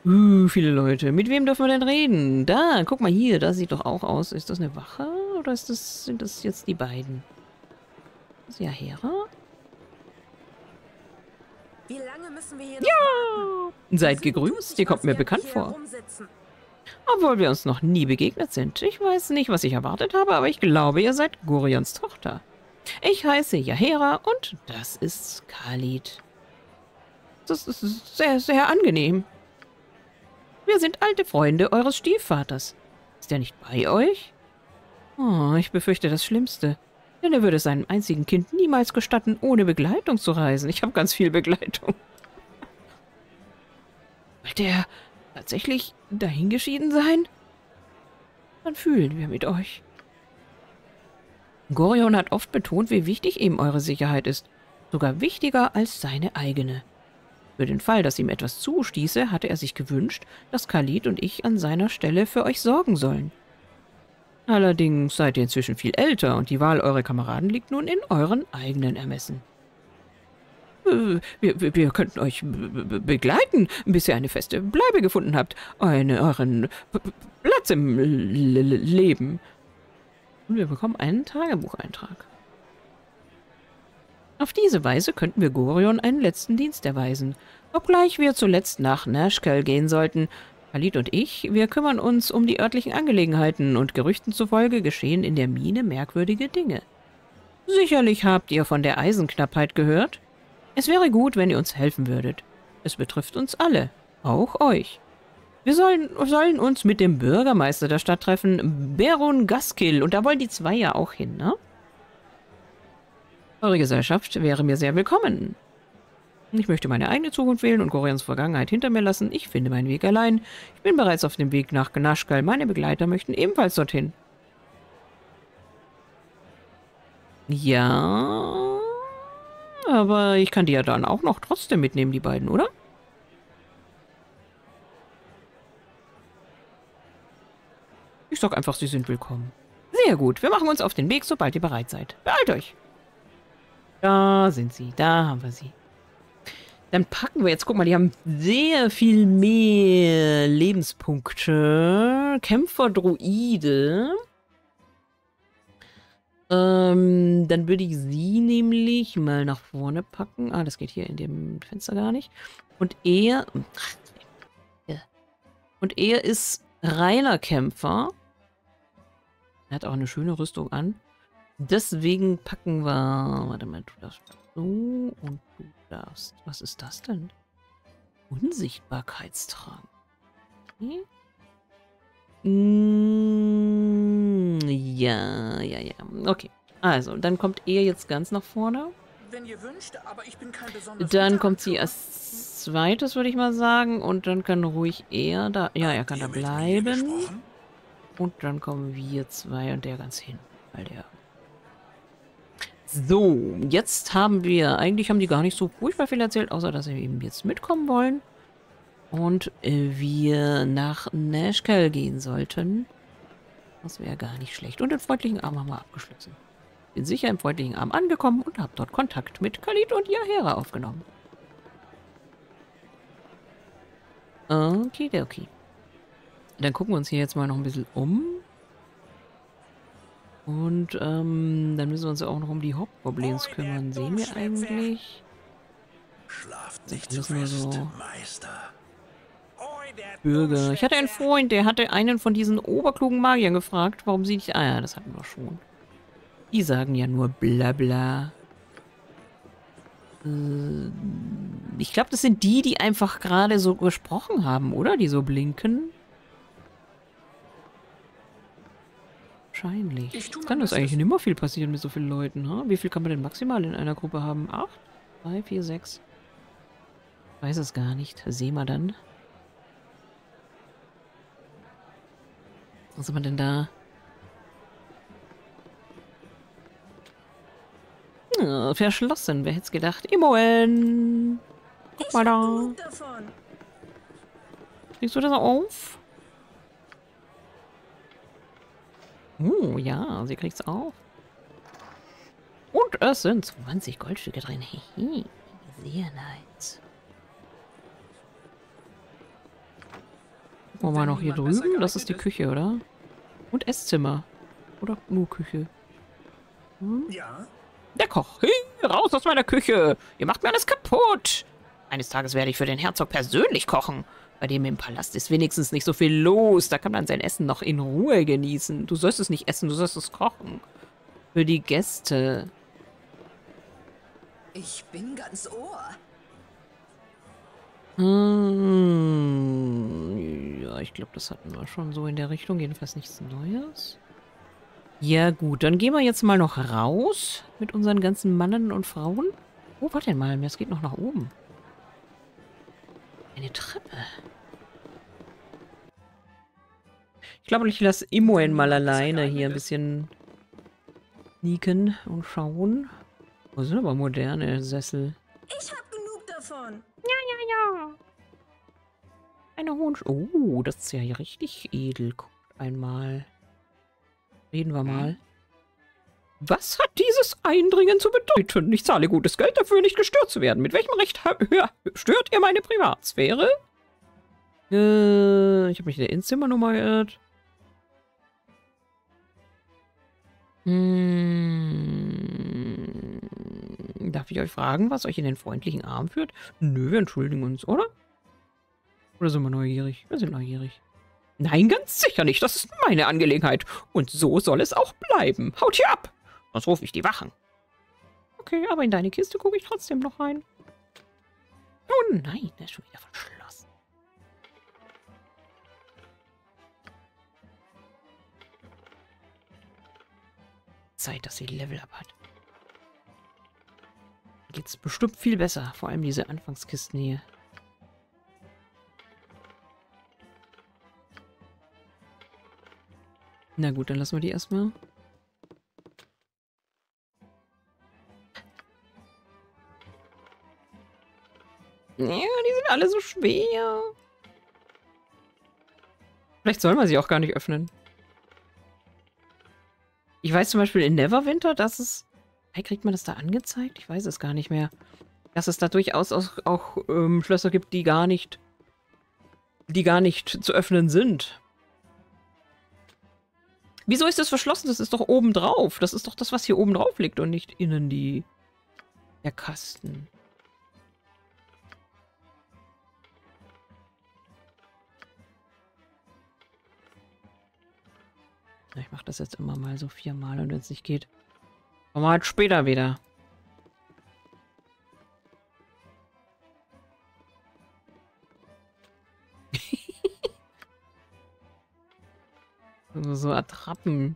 Uh, viele Leute. Mit wem dürfen wir denn reden? Da, guck mal hier, das sieht doch auch aus. Ist das eine Wache oder ist das, sind das jetzt die beiden? Das ist Jaheira. Wie lange müssen wir hier noch warten? Ja! Seid gegrüßt, ihr kommt mir bekannt vor. Obwohl wir uns noch nie begegnet sind. Ich weiß nicht, was ich erwartet habe, aber ich glaube, ihr seid Gorions Tochter. Ich heiße Jaheira und das ist Khalid. Das ist sehr, sehr angenehm. Wir sind alte Freunde eures Stiefvaters. Ist er nicht bei euch? Oh, ich befürchte das Schlimmste. Denn er würde seinem einzigen Kind niemals gestatten, ohne Begleitung zu reisen. Ich habe ganz viel Begleitung. Wollte er tatsächlich dahingeschieden sein? Dann fühlen wir mit euch. Gorion hat oft betont, wie wichtig ihm eure Sicherheit ist. Sogar wichtiger als seine eigene. Für den Fall, dass ihm etwas zustieße, hatte er sich gewünscht, dass Khalid und ich an seiner Stelle für euch sorgen sollen. Allerdings seid ihr inzwischen viel älter und die Wahl eurer Kameraden liegt nun in euren eigenen Ermessen. Wir, wir, wir könnten euch begleiten, bis ihr eine feste Bleibe gefunden habt, eine, euren Platz im Leben. Und wir bekommen einen Tagebucheintrag. Auf diese Weise könnten wir Gorion einen letzten Dienst erweisen. Obgleich wir zuletzt nach Nashkel gehen sollten, Khalid und ich, wir kümmern uns um die örtlichen Angelegenheiten und Gerüchten zufolge geschehen in der Mine merkwürdige Dinge. Sicherlich habt ihr von der Eisenknappheit gehört. Es wäre gut, wenn ihr uns helfen würdet. Es betrifft uns alle, auch euch. Wir sollen, sollen uns mit dem Bürgermeister der Stadt treffen, Baron Gaskil, und da wollen die zwei ja auch hin, ne? Eure Gesellschaft wäre mir sehr willkommen. Ich möchte meine eigene Zukunft wählen und Gorions Vergangenheit hinter mir lassen. Ich finde meinen Weg allein. Ich bin bereits auf dem Weg nach Nashkel. Meine Begleiter möchten ebenfalls dorthin. Ja, aber ich kann die ja dann auch noch trotzdem mitnehmen, die beiden, oder? Ich sag einfach, sie sind willkommen. Sehr gut, wir machen uns auf den Weg, sobald ihr bereit seid. Beeilt euch! Da sind sie, da haben wir sie. Dann packen wir jetzt, guck mal, die haben sehr viel mehr Lebenspunkte. Kämpfer, Druide. Ähm, dann würde ich sie nämlich mal nach vorne packen. Ah, das geht hier in dem Fenster gar nicht. Und er... Und er ist reiner Kämpfer. Er hat auch eine schöne Rüstung an. Deswegen packen wir... Warte mal, du darfst... So, und du darfst. Was ist das denn? Unsichtbarkeitstrank. Okay. Mm, ja, ja, ja. Okay. Also, dann kommt er jetzt ganz nach vorne. Wenn ihr wünscht, aber ich bin kein besonderer. Dann kommt sie als zweites, würde ich mal sagen. Und dann kann ruhig er da. Ja, er kann da bleiben. Und dann kommen wir zwei und der ganz hin. Weil der. So, jetzt haben wir, eigentlich haben die gar nicht so furchtbar viel erzählt, außer dass sie eben jetzt mitkommen wollen. Und äh, wir nach Nashkel gehen sollten. Das wäre gar nicht schlecht. Und den freundlichen Arm haben wir abgeschlossen. Bin sicher im freundlichen Arm angekommen und habe dort Kontakt mit Khalid und Jaheira aufgenommen. Okay, der okay. Dann gucken wir uns hier jetzt mal noch ein bisschen um. Und ähm, dann müssen wir uns auch noch um die Hauptprobleme kümmern. Sehen wir eigentlich? Schlaft nicht zu fest, Meister. Bürger. Ich hatte einen Freund, der hatte einen von diesen oberklugen Magiern gefragt, warum sie nicht... Ah ja, das hatten wir schon. Die sagen ja nur Blabla. Äh, ich glaube, das sind die, die einfach gerade so gesprochen haben, oder? Die so blinken. Wahrscheinlich. Jetzt kann das eigentlich nicht mehr viel passieren mit so vielen Leuten. Huh? Wie viel kann man denn maximal in einer Gruppe haben? Acht? Drei, vier, sechs? Weiß es gar nicht. Sehen wir dann. Was haben wir denn da? Hm, verschlossen. Wer hätte es gedacht? Imoen! Guck mal da. Siehst du das auf? Oh, ja, sie kriegt's auf. Und es sind zwanzig Goldstücke drin. Hehe, sehr nice. Gucken wir mal noch hier drüben. Das ist die Küche, oder? Und Esszimmer. Oder nur Küche. Hm? Ja. Der Koch. Hey, raus aus meiner Küche. Ihr macht mir alles kaputt. Eines Tages werde ich für den Herzog persönlich kochen. Bei dem im Palast ist wenigstens nicht so viel los. Da kann man sein Essen noch in Ruhe genießen. Du sollst es nicht essen, du sollst es kochen. Für die Gäste. Ich bin ganz Ohr. Hm. Ja, ich glaube, das hatten wir schon so in der Richtung. Jedenfalls nichts Neues. Ja gut, dann gehen wir jetzt mal noch raus mit unseren ganzen Mannen und Frauen. Oh, warte mal, das geht noch nach oben. Eine Treppe. Ich glaube, ich lasse Imoen mal alleine hier ein bisschen sneaken und schauen. Das sind aber moderne Sessel. Ich hab genug davon. Ja, ja, ja. Eine hohen... Oh, das ist ja hier richtig edel. Guckt einmal. Reden wir mal. Was hat dieses Eindringen zu bedeuten? Ich zahle gutes Geld dafür, nicht gestört zu werden. Mit welchem Recht stört ihr meine Privatsphäre? Äh, ich habe mich in der Inzimmernummer geirrt. Hm, darf ich euch fragen, was euch in den freundlichen Arm führt? Nö, wir entschuldigen uns, oder? Oder sind wir neugierig? Wir sind neugierig. Nein, ganz sicher nicht. Das ist meine Angelegenheit. Und so soll es auch bleiben. Haut hier ab! Sonst rufe ich die Wachen. Okay, aber in deine Kiste gucke ich trotzdem noch rein. Oh nein, der ist schon wieder verschlossen. Zeit, dass sie Level Up hat. Geht's bestimmt viel besser. Vor allem diese Anfangskisten hier. Na gut, dann lassen wir die erstmal. Ja, die sind alle so schwer. Vielleicht soll man sie auch gar nicht öffnen. Ich weiß zum Beispiel in Neverwinter, dass es... Hey, kriegt man das da angezeigt? Ich weiß es gar nicht mehr. Dass es da durchaus auch, auch ähm, Schlösser gibt, die gar nicht... die gar nicht zu öffnen sind. Wieso ist das verschlossen? Das ist doch oben drauf. Das ist doch das, was hier oben drauf liegt und nicht innen die... der Kasten. Ich mache das jetzt immer mal so viermal und wenn es nicht geht, kommen wir halt später wieder. So Attrappen.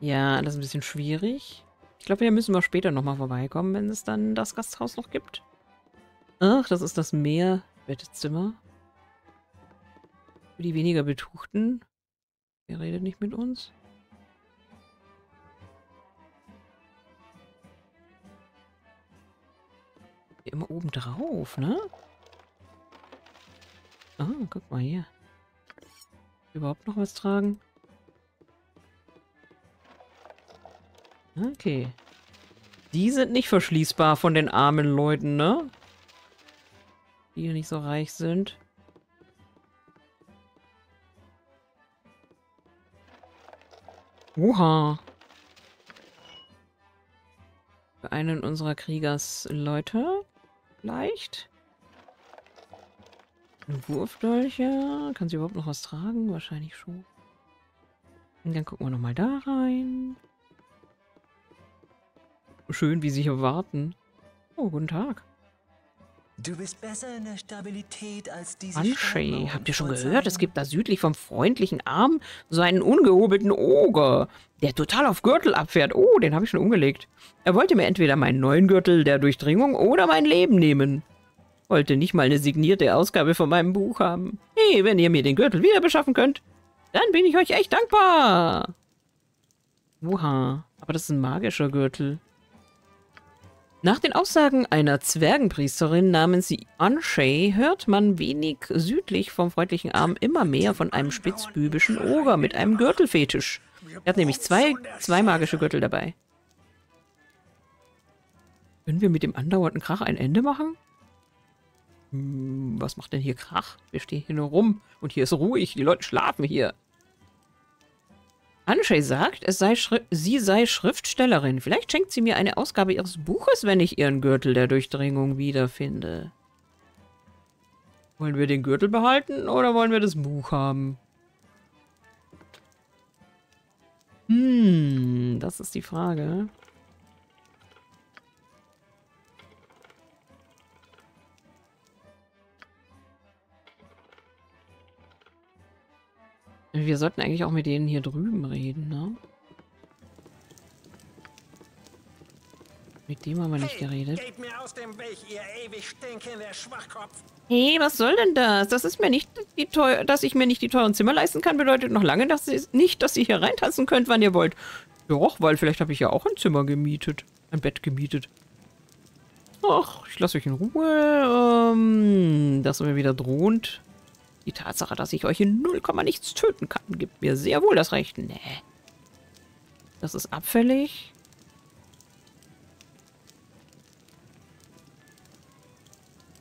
Ja, das ist ein bisschen schwierig. Ich glaube, hier müssen wir später nochmal vorbeikommen, wenn es dann das Gasthaus noch gibt. Ach, das ist das Meerbettzimmer. Für die weniger Betuchten. Er redet nicht mit uns. Immer oben drauf, ne? Ah, guck mal hier. Überhaupt noch was tragen? Okay. Die sind nicht verschließbar von den armen Leuten, ne? Die hier nicht so reich sind. Oha. Für einen unserer Kriegersleute. Vielleicht. Ein Wurfdolcher. Kann sie überhaupt noch was tragen? Wahrscheinlich schon. Und dann gucken wir nochmal da rein. Schön, wie sie hier warten. Oh, guten Tag. Du bist besser in der Stabilität als diese Anshay, habt ihr schon gehört? Es gibt da südlich vom freundlichen Arm so einen ungehobelten Oger, der total auf Gürtel abfährt. Oh, den habe ich schon umgelegt. Er wollte mir entweder meinen neuen Gürtel der Durchdringung oder mein Leben nehmen. Wollte nicht mal eine signierte Ausgabe von meinem Buch haben. Hey, wenn ihr mir den Gürtel wieder beschaffen könnt, dann bin ich euch echt dankbar. Oha, aber das ist ein magischer Gürtel. Nach den Aussagen einer Zwergenpriesterin namens Anshay hört man wenig südlich vom freundlichen Arm immer mehr von einem spitzbübischen Oger mit einem Gürtelfetisch. Er hat nämlich zwei, zwei magische Gürtel dabei. Können wir mit dem andauernden Krach ein Ende machen? Hm, was macht denn hier Krach? Wir stehen hier nur rum und hier ist ruhig, die Leute schlafen hier. Anshay sagt, es sei sie sei Schriftstellerin. Vielleicht schenkt sie mir eine Ausgabe ihres Buches, wenn ich ihren Gürtel der Durchdringung wiederfinde. Wollen wir den Gürtel behalten oder wollen wir das Buch haben? Hm, das ist die Frage. Wir sollten eigentlich auch mit denen hier drüben reden, ne? Mit dem haben wir nicht geredet. Hey, geht mir aus dem Weg, ihr ewig stinkender Schwachkopf. Hey, was soll denn das? Das ist mir nicht die teuer, dass ich mir nicht die teuren Zimmer leisten kann, bedeutet noch lange dass sie, nicht, dass ihr hier reintanzen könnt, wann ihr wollt. Doch, weil vielleicht habe ich ja auch ein Zimmer gemietet. Ein Bett gemietet. Ach, ich lasse euch in Ruhe. Ähm, das ist mir wieder drohend. Die Tatsache, dass ich euch in null Komma nichts töten kann, gibt mir sehr wohl das Recht. Nee. Das ist abfällig.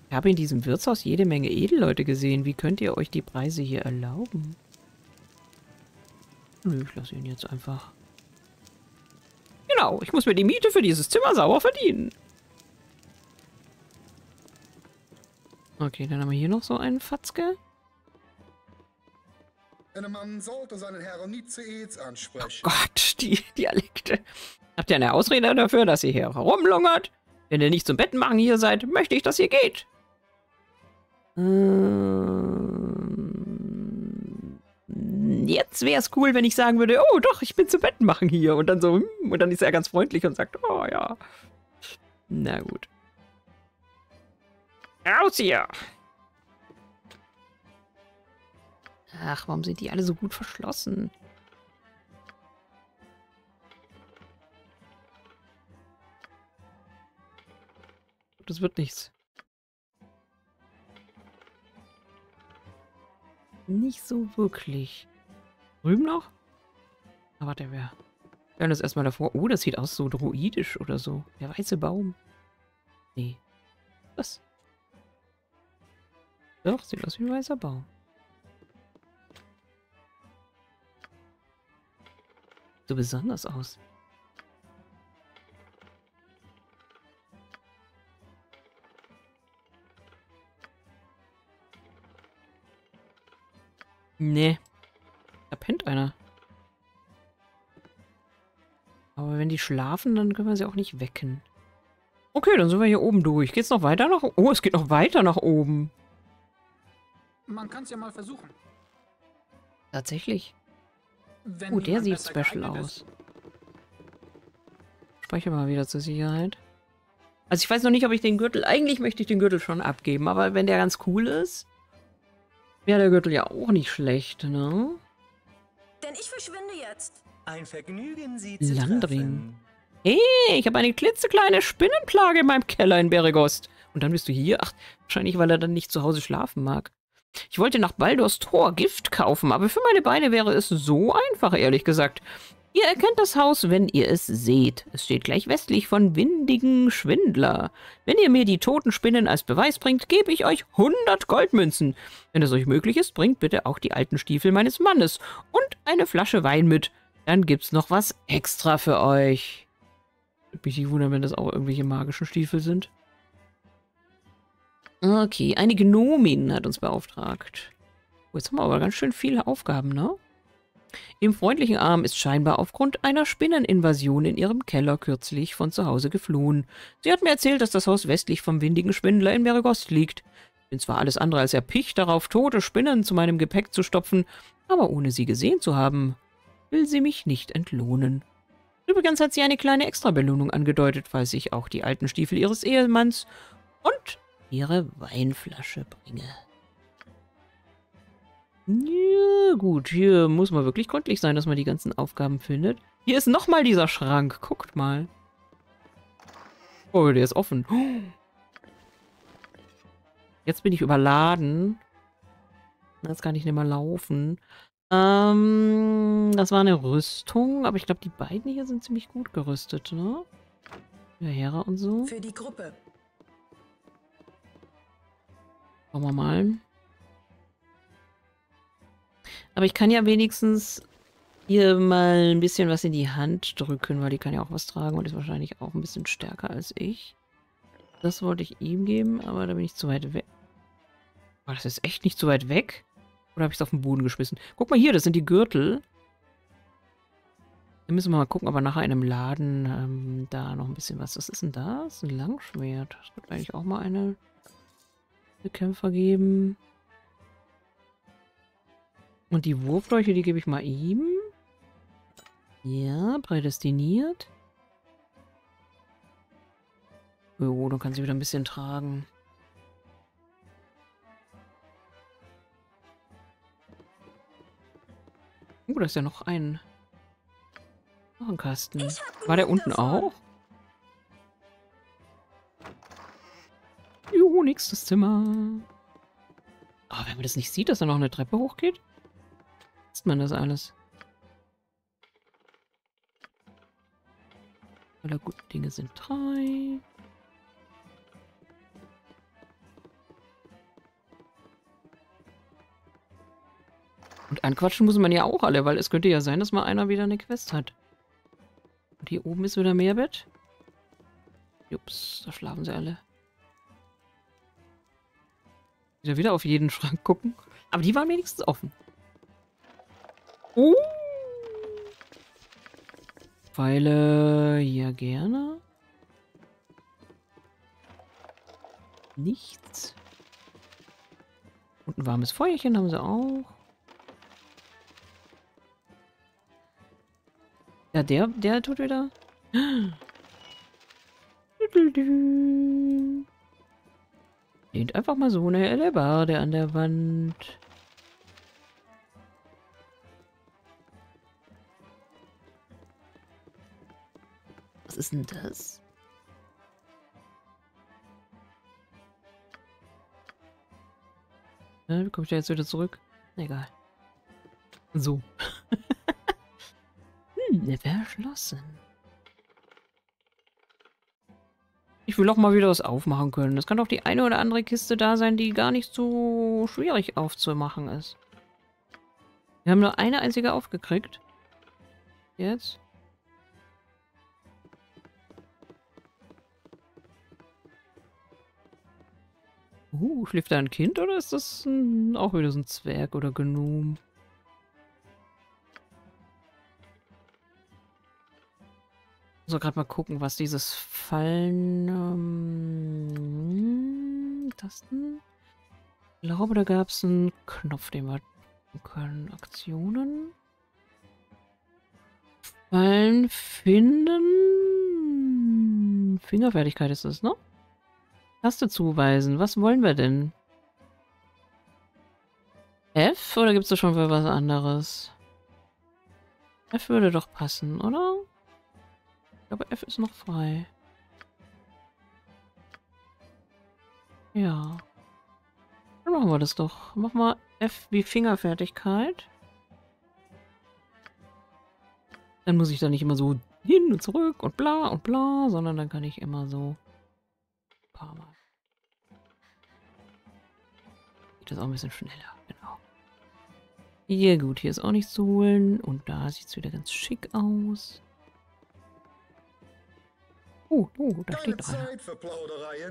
Ich habe in diesem Wirtshaus jede Menge Edelleute gesehen. Wie könnt ihr euch die Preise hier erlauben? Nö, ich lasse ihn jetzt einfach. Genau, ich muss mir die Miete für dieses Zimmer sauber verdienen. Okay, dann haben wir hier noch so einen Fatzke. Man sollte seinen Herren nie zu AIDS ansprechen. Oh Gott, die Dialekte. Habt ihr eine Ausrede dafür, dass ihr hier herumlungert? Wenn ihr nicht zum Bettmachen hier seid, möchte ich, dass ihr geht. Ähm, jetzt wäre es cool, wenn ich sagen würde, oh doch, ich bin zum Bettmachen hier. Und dann so, und dann ist er ganz freundlich und sagt, oh ja. Na gut. Raus hier! Ach, warum sind die alle so gut verschlossen? Das wird nichts. Nicht so wirklich. Drüben noch? Ah, warte, wer? Wir hören das erstmal davor. Oh, das sieht aus so druidisch oder so. Der weiße Baum. Nee. Was? Doch, sieht aus wie ein weißer Baum. So besonders aus. Nee. Da pennt einer. Aber wenn die schlafen, dann können wir sie auch nicht wecken. Okay, dann sind wir hier oben durch. Geht's noch weiter nach oben? Oh, es geht noch weiter nach oben. Man kann es ja mal versuchen. Tatsächlich. Wenn oh, der sieht special aus. Spreche mal wieder zur Sicherheit. Also ich weiß noch nicht, ob ich den Gürtel... Eigentlich möchte ich den Gürtel schon abgeben, aber wenn der ganz cool ist, Wäre der Gürtel ja auch nicht schlecht, ne? Denn ich verschwinde jetzt. Ein Vergnügen, Sie zu Landring. Hey, ich habe eine klitzekleine Spinnenplage in meinem Keller in Beregost. Und dann bist du hier? Ach, wahrscheinlich, weil er dann nicht zu Hause schlafen mag. Ich wollte nach Baldurs Tor Gift kaufen, aber für meine Beine wäre es so einfach, ehrlich gesagt. Ihr erkennt das Haus, wenn ihr es seht. Es steht gleich westlich von windigen Schwindler. Wenn ihr mir die toten Spinnen als Beweis bringt, gebe ich euch hundert Goldmünzen. Wenn es euch möglich ist, bringt bitte auch die alten Stiefel meines Mannes und eine Flasche Wein mit. Dann gibt's noch was extra für euch. Würde mich nicht wundern, wenn das auch irgendwelche magischen Stiefel sind. Okay, eine Gnomin hat uns beauftragt. Oh, jetzt haben wir aber ganz schön viele Aufgaben, ne? Im freundlichen Arm ist scheinbar aufgrund einer Spinneninvasion in ihrem Keller kürzlich von zu Hause geflohen. Sie hat mir erzählt, dass das Haus westlich vom windigen Schwindler in Beregost liegt. Ich bin zwar alles andere als erpicht darauf, tote Spinnen zu meinem Gepäck zu stopfen, aber ohne sie gesehen zu haben, will sie mich nicht entlohnen. Übrigens hat sie eine kleine Extrabelohnung angedeutet, falls ich auch die alten Stiefel ihres Ehemanns und ihre Weinflasche bringe. Ja, gut, hier muss man wirklich gründlich sein, dass man die ganzen Aufgaben findet. Hier ist nochmal dieser Schrank, guckt mal. Oh, der ist offen. Jetzt bin ich überladen. Jetzt kann ich nicht mehr laufen. Ähm, das war eine Rüstung, aber ich glaube, die beiden hier sind ziemlich gut gerüstet, ne? Jaheira und so. Für die Gruppe. Schauen wir mal. Aber ich kann ja wenigstens hier mal ein bisschen was in die Hand drücken, weil die kann ja auch was tragen und ist wahrscheinlich auch ein bisschen stärker als ich. Das wollte ich ihm geben, aber da bin ich zu weit weg. Oh, das ist echt nicht zu weit weg. Oder habe ich es auf den Boden geschmissen? Guck mal hier, das sind die Gürtel. Da müssen wir mal gucken, ob wir nachher in einem Laden ähm, da noch ein bisschen was... Was ist denn da? Das ist ein Langschwert. Das wird eigentlich auch mal eine... Kämpfer geben. Und die Wurfdolche, die gebe ich mal ihm. Ja, prädestiniert. Jo, dann kann sie wieder ein bisschen tragen. Oh, da ist ja noch ein... Noch ein Kasten. War der unten auch? Juhu, nächstes Zimmer. Aber wenn man das nicht sieht, dass da noch eine Treppe hochgeht, sieht man das alles. Alle guten Dinge sind drei. Und anquatschen muss man ja auch alle, weil es könnte ja sein, dass mal einer wieder eine Quest hat. Und hier oben ist wieder mehr Bett. Jups, da schlafen sie alle. Wieder auf jeden Schrank gucken. Aber die waren wenigstens offen. Oh! Pfeile ja gerne. Nichts. Und ein warmes Feuerchen haben sie auch. Ja, der, der tut wieder. Lehnt einfach mal so eine Hellebarde an der Wand. Was ist denn das? Ja, komm ich da jetzt wieder zurück? Egal. So. Hm, verschlossen. Ich will auch mal wieder was aufmachen können. Das kann doch die eine oder andere Kiste da sein, die gar nicht so schwierig aufzumachen ist. Wir haben nur eine einzige aufgekriegt. Jetzt. Uh, schläft da ein Kind oder ist das ein, auch wieder so ein Zwerg oder Gnom? So, gerade mal gucken, was dieses Fallen... Ähm, Tasten? Ich glaube, da gab es einen Knopf, den wir drücken können. Aktionen. Fallen finden. Fingerfertigkeit ist das, ne? Taste zuweisen. Was wollen wir denn? F oder gibt es da schon wieder was anderes? F würde doch passen, oder? Ich glaube, F ist noch frei. Ja. Dann machen wir das doch. Mach mal F wie Fingerfertigkeit. Dann muss ich da nicht immer so hin und zurück und bla und bla, sondern dann kann ich immer so ein paar Mal. Geht das auch ein bisschen schneller, genau. Hier, gut, hier ist auch nichts zu holen. Und da sieht es wieder ganz schick aus. Oh, oh, da steht einer.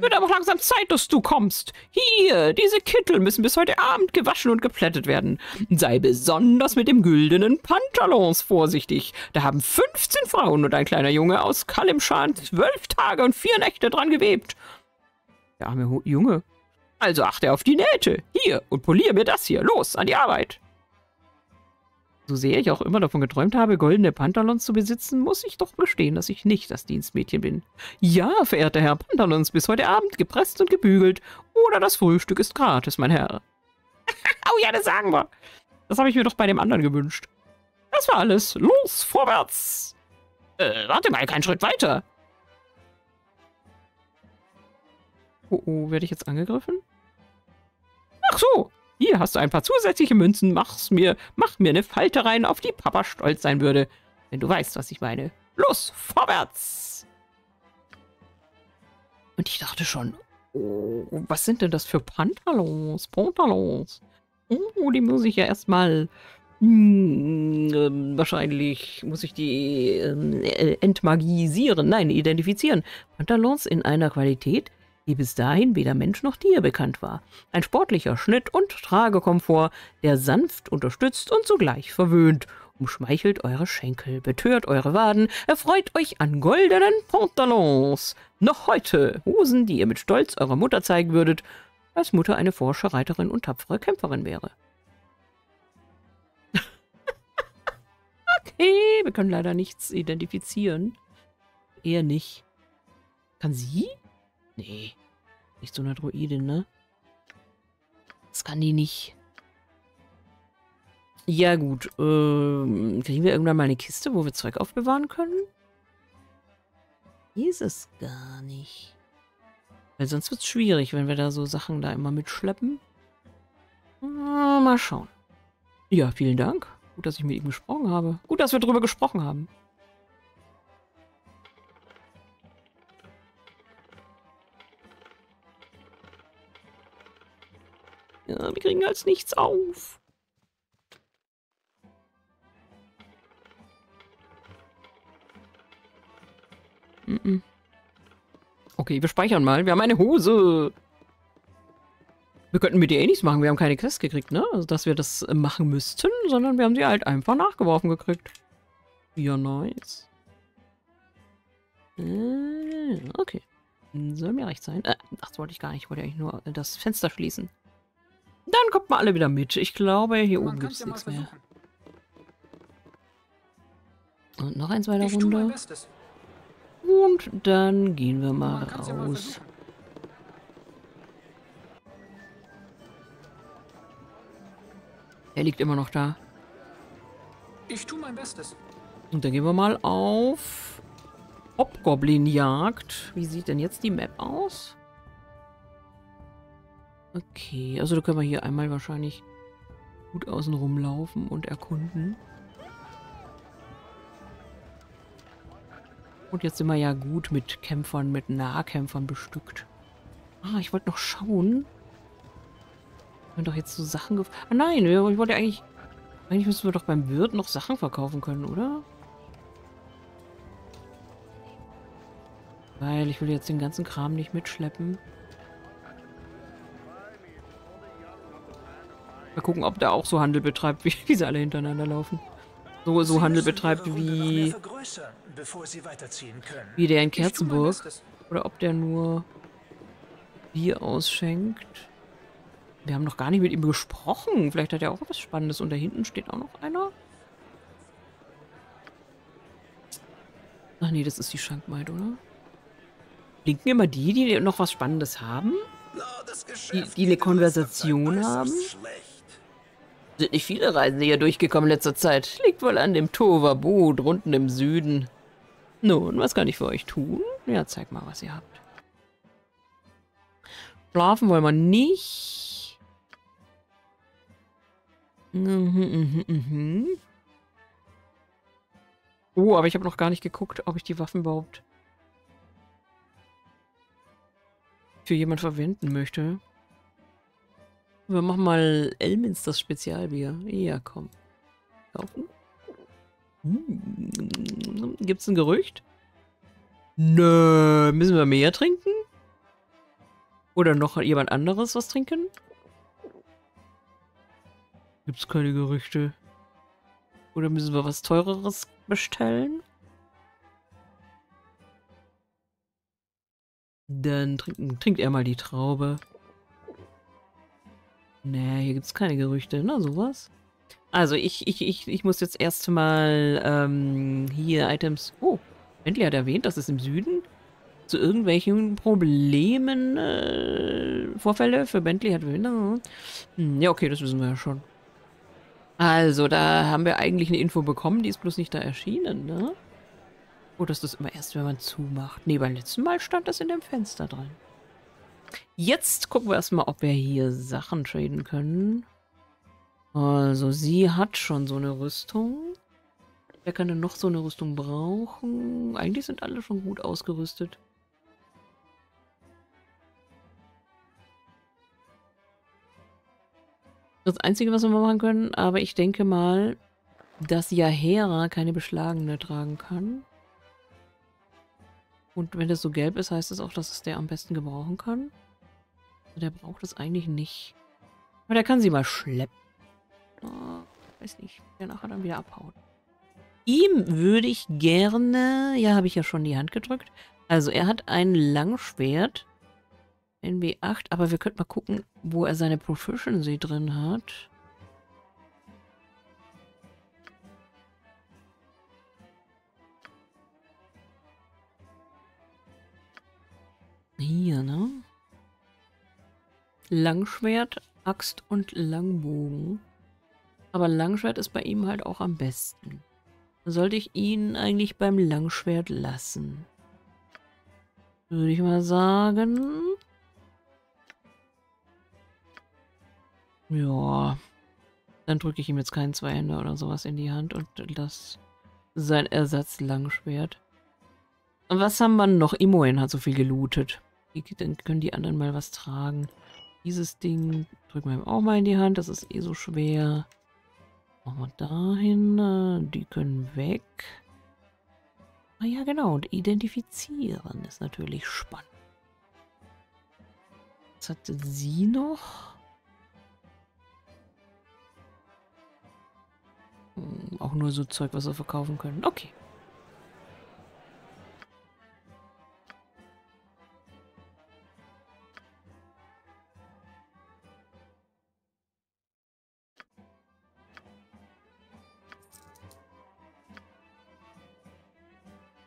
Wird aber langsam Zeit, dass du kommst. Hier, diese Kittel müssen bis heute Abend gewaschen und geplättet werden. Sei besonders mit dem güldenen Pantalons vorsichtig. Da haben fünfzehn Frauen und ein kleiner Junge aus Kalimschan zwölf Tage und vier Nächte dran gewebt. Der arme Junge. Also achte auf die Nähte. Hier, und poliere mir das hier. Los, an die Arbeit. So sehr ich auch immer davon geträumt habe, goldene Pantalons zu besitzen, muss ich doch gestehen, dass ich nicht das Dienstmädchen bin. Ja, verehrter Herr, Pantalons bis heute Abend gepresst und gebügelt. Oder das Frühstück ist gratis, mein Herr. Oh ja, das sagen wir. Das habe ich mir doch bei dem anderen gewünscht. Das war alles. Los, vorwärts. Äh, warte mal, keinen Schritt weiter. Oh, oh, werde ich jetzt angegriffen? Ach so. Hier hast du ein paar zusätzliche Münzen, mach's mir, mach mir eine Falte rein, auf die Papa stolz sein würde. Wenn du weißt, was ich meine. Los, vorwärts! Und ich dachte schon, oh, was sind denn das für Pantalons, Pantalons? Oh, die muss ich ja erstmal, hm, äh, wahrscheinlich muss ich die äh, entmagisieren, nein, identifizieren. Pantalons in einer Qualität, die bis dahin weder Mensch noch Tier bekannt war. Ein sportlicher Schnitt und Tragekomfort, der sanft unterstützt und zugleich verwöhnt. Umschmeichelt eure Schenkel, betört eure Waden, erfreut euch an goldenen Pantalons. Noch heute Hosen, die ihr mit Stolz eurer Mutter zeigen würdet, als Mutter eine forsche Reiterin und tapfere Kämpferin wäre. Okay, wir können leider nichts identifizieren. Eher nicht. Kann sie? Nee, nicht so eine Droidin, ne? Das kann die nicht. Ja gut, ähm, kriegen wir irgendwann mal eine Kiste, wo wir Zeug aufbewahren können? Ist es gar nicht. Weil sonst wird es schwierig, wenn wir da so Sachen da immer mitschleppen. Na, mal schauen. Ja, vielen Dank. Gut, dass ich mit ihm gesprochen habe. Gut, dass wir drüber gesprochen haben. Ja, wir kriegen halt nichts auf. Mm-mm. Okay, wir speichern mal. Wir haben eine Hose. Wir könnten mit ihr eh nichts machen. Wir haben keine Quest gekriegt, ne? Also, dass wir das machen müssten, sondern wir haben sie halt einfach nachgeworfen gekriegt. Ja, nice. Äh, okay. Soll mir recht sein. Äh, ach, das wollte ich gar nicht. Ich wollte eigentlich nur das Fenster schließen. Dann kommt mal alle wieder mit. Ich glaube, hier man oben gibt es ja nichts mehr. Und noch ein, zweiter Runde. Und dann gehen wir mal raus. Ja mal er liegt immer noch da. Ich tue mein Bestes. Und dann gehen wir mal auf Hobgoblin-Jagd. Wie sieht denn jetzt die Map aus? Okay, also da können wir hier einmal wahrscheinlich gut außen rumlaufen und erkunden. Und jetzt sind wir ja gut mit Kämpfern, mit Nahkämpfern bestückt. Ah, ich wollte noch schauen. Wir haben doch jetzt so Sachen gef... Ah nein, ich wollte eigentlich... Eigentlich müssen wir doch beim Wirt noch Sachen verkaufen können, oder? Weil ich will jetzt den ganzen Kram nicht mitschleppen. Mal gucken, ob der auch so Handel betreibt, wie, wie sie alle hintereinander laufen. So, so Handel betreibt wie, wie der in Kerzenburg. Oder ob der nur Bier ausschenkt. Wir haben noch gar nicht mit ihm gesprochen. Vielleicht hat er auch was Spannendes. Und da hinten steht auch noch einer. Ach nee, das ist die Schankmaid, oder? Blinken immer die, die noch was Spannendes haben? Die, die eine Konversation haben? Sind nicht viele Reisende hier durchgekommen in letzter Zeit. Liegt wohl an dem Tovabod unten im Süden. Nun, was kann ich für euch tun? Ja, zeig mal, was ihr habt. Schlafen wollen wir nicht. Mhm, mh, mh, mh. Oh, aber ich habe noch gar nicht geguckt, ob ich die Waffen überhaupt für jemand verwenden möchte. Wir machen mal Elmins das Spezialbier. Ja, komm. Kaufen. Hm. Gibt's ein Gerücht? Nö. Müssen wir mehr trinken? Oder noch jemand anderes was trinken? Gibt's keine Gerüchte. Oder müssen wir was Teureres bestellen? Dann trinken, trinkt er mal die Traube. Naja, hier gibt es keine Gerüchte. Na, sowas. Also, ich, ich, ich, ich muss jetzt erstmal ähm, hier Items... Oh, Bentley hat erwähnt, dass es im Süden zu irgendwelchen Problemen äh, Vorfälle für Bentley hat... Ja, okay, das wissen wir ja schon. Also, da haben wir eigentlich eine Info bekommen, die ist bloß nicht da erschienen, ne? Oh, das ist immer erst, wenn man zumacht. Ne, beim letzten Mal stand das in dem Fenster dran. Jetzt gucken wir erstmal, ob wir hier Sachen traden können. Also, sie hat schon so eine Rüstung. Wer kann denn noch so eine Rüstung brauchen? Eigentlich sind alle schon gut ausgerüstet. Das Einzige, was wir machen können, aber ich denke mal, dass Jaheira keine Beschlagene tragen kann. Und wenn das so gelb ist, heißt das auch, dass es der am besten gebrauchen kann. Der braucht es eigentlich nicht. Aber der kann sie mal schleppen. Oh, weiß nicht, der nachher dann wieder abhaut. Ihm würde ich gerne... Ja, habe ich ja schon die Hand gedrückt. Also er hat ein Langschwert. N B acht. Aber wir könnten mal gucken, wo er seine Proficiency drin hat. Hier, ne? Langschwert, Axt und Langbogen. Aber Langschwert ist bei ihm halt auch am besten. Sollte ich ihn eigentlich beim Langschwert lassen? Würde ich mal sagen. Ja. Dann drücke ich ihm jetzt keinen Zweihänder oder sowas in die Hand und das sein Ersatz Langschwert. Und was haben wir noch? Imoen hat so viel gelootet. Dann können die anderen mal was tragen. Dieses Ding drücken wir ihm auch mal in die Hand. Das ist eh so schwer. Machen wir dahin. Die können weg. Ah ja, genau. Und identifizieren ist natürlich spannend. Was hatte sie noch? Hm, auch nur so Zeug, was wir verkaufen können. Okay.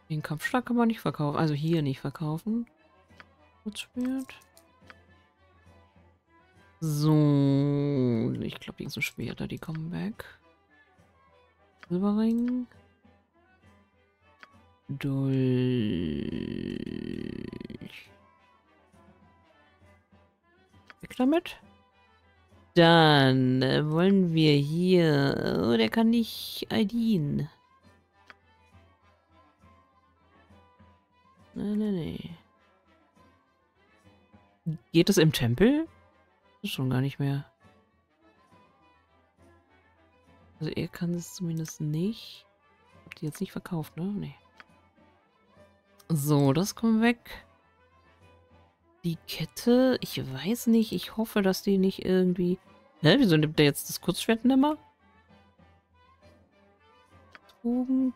Den Kampfschlag kann man nicht verkaufen. Also hier nicht verkaufen. Kurzschwert. So. Ich glaube, die ganzen Schwerter, die kommen weg. Silberring. Dolch. Weg damit. Dann wollen wir hier... Oh, der kann nicht I D'en. Nee, nee, nee. Geht das im Tempel? Das ist schon gar nicht mehr. Also er kann es zumindest nicht. Habt ihr jetzt nicht verkauft, ne? Nee. So, das kommt weg. Die Kette, ich weiß nicht. Ich hoffe, dass die nicht irgendwie... Hä, wieso nimmt der jetzt das Kurzschwert nimmer? Bogen.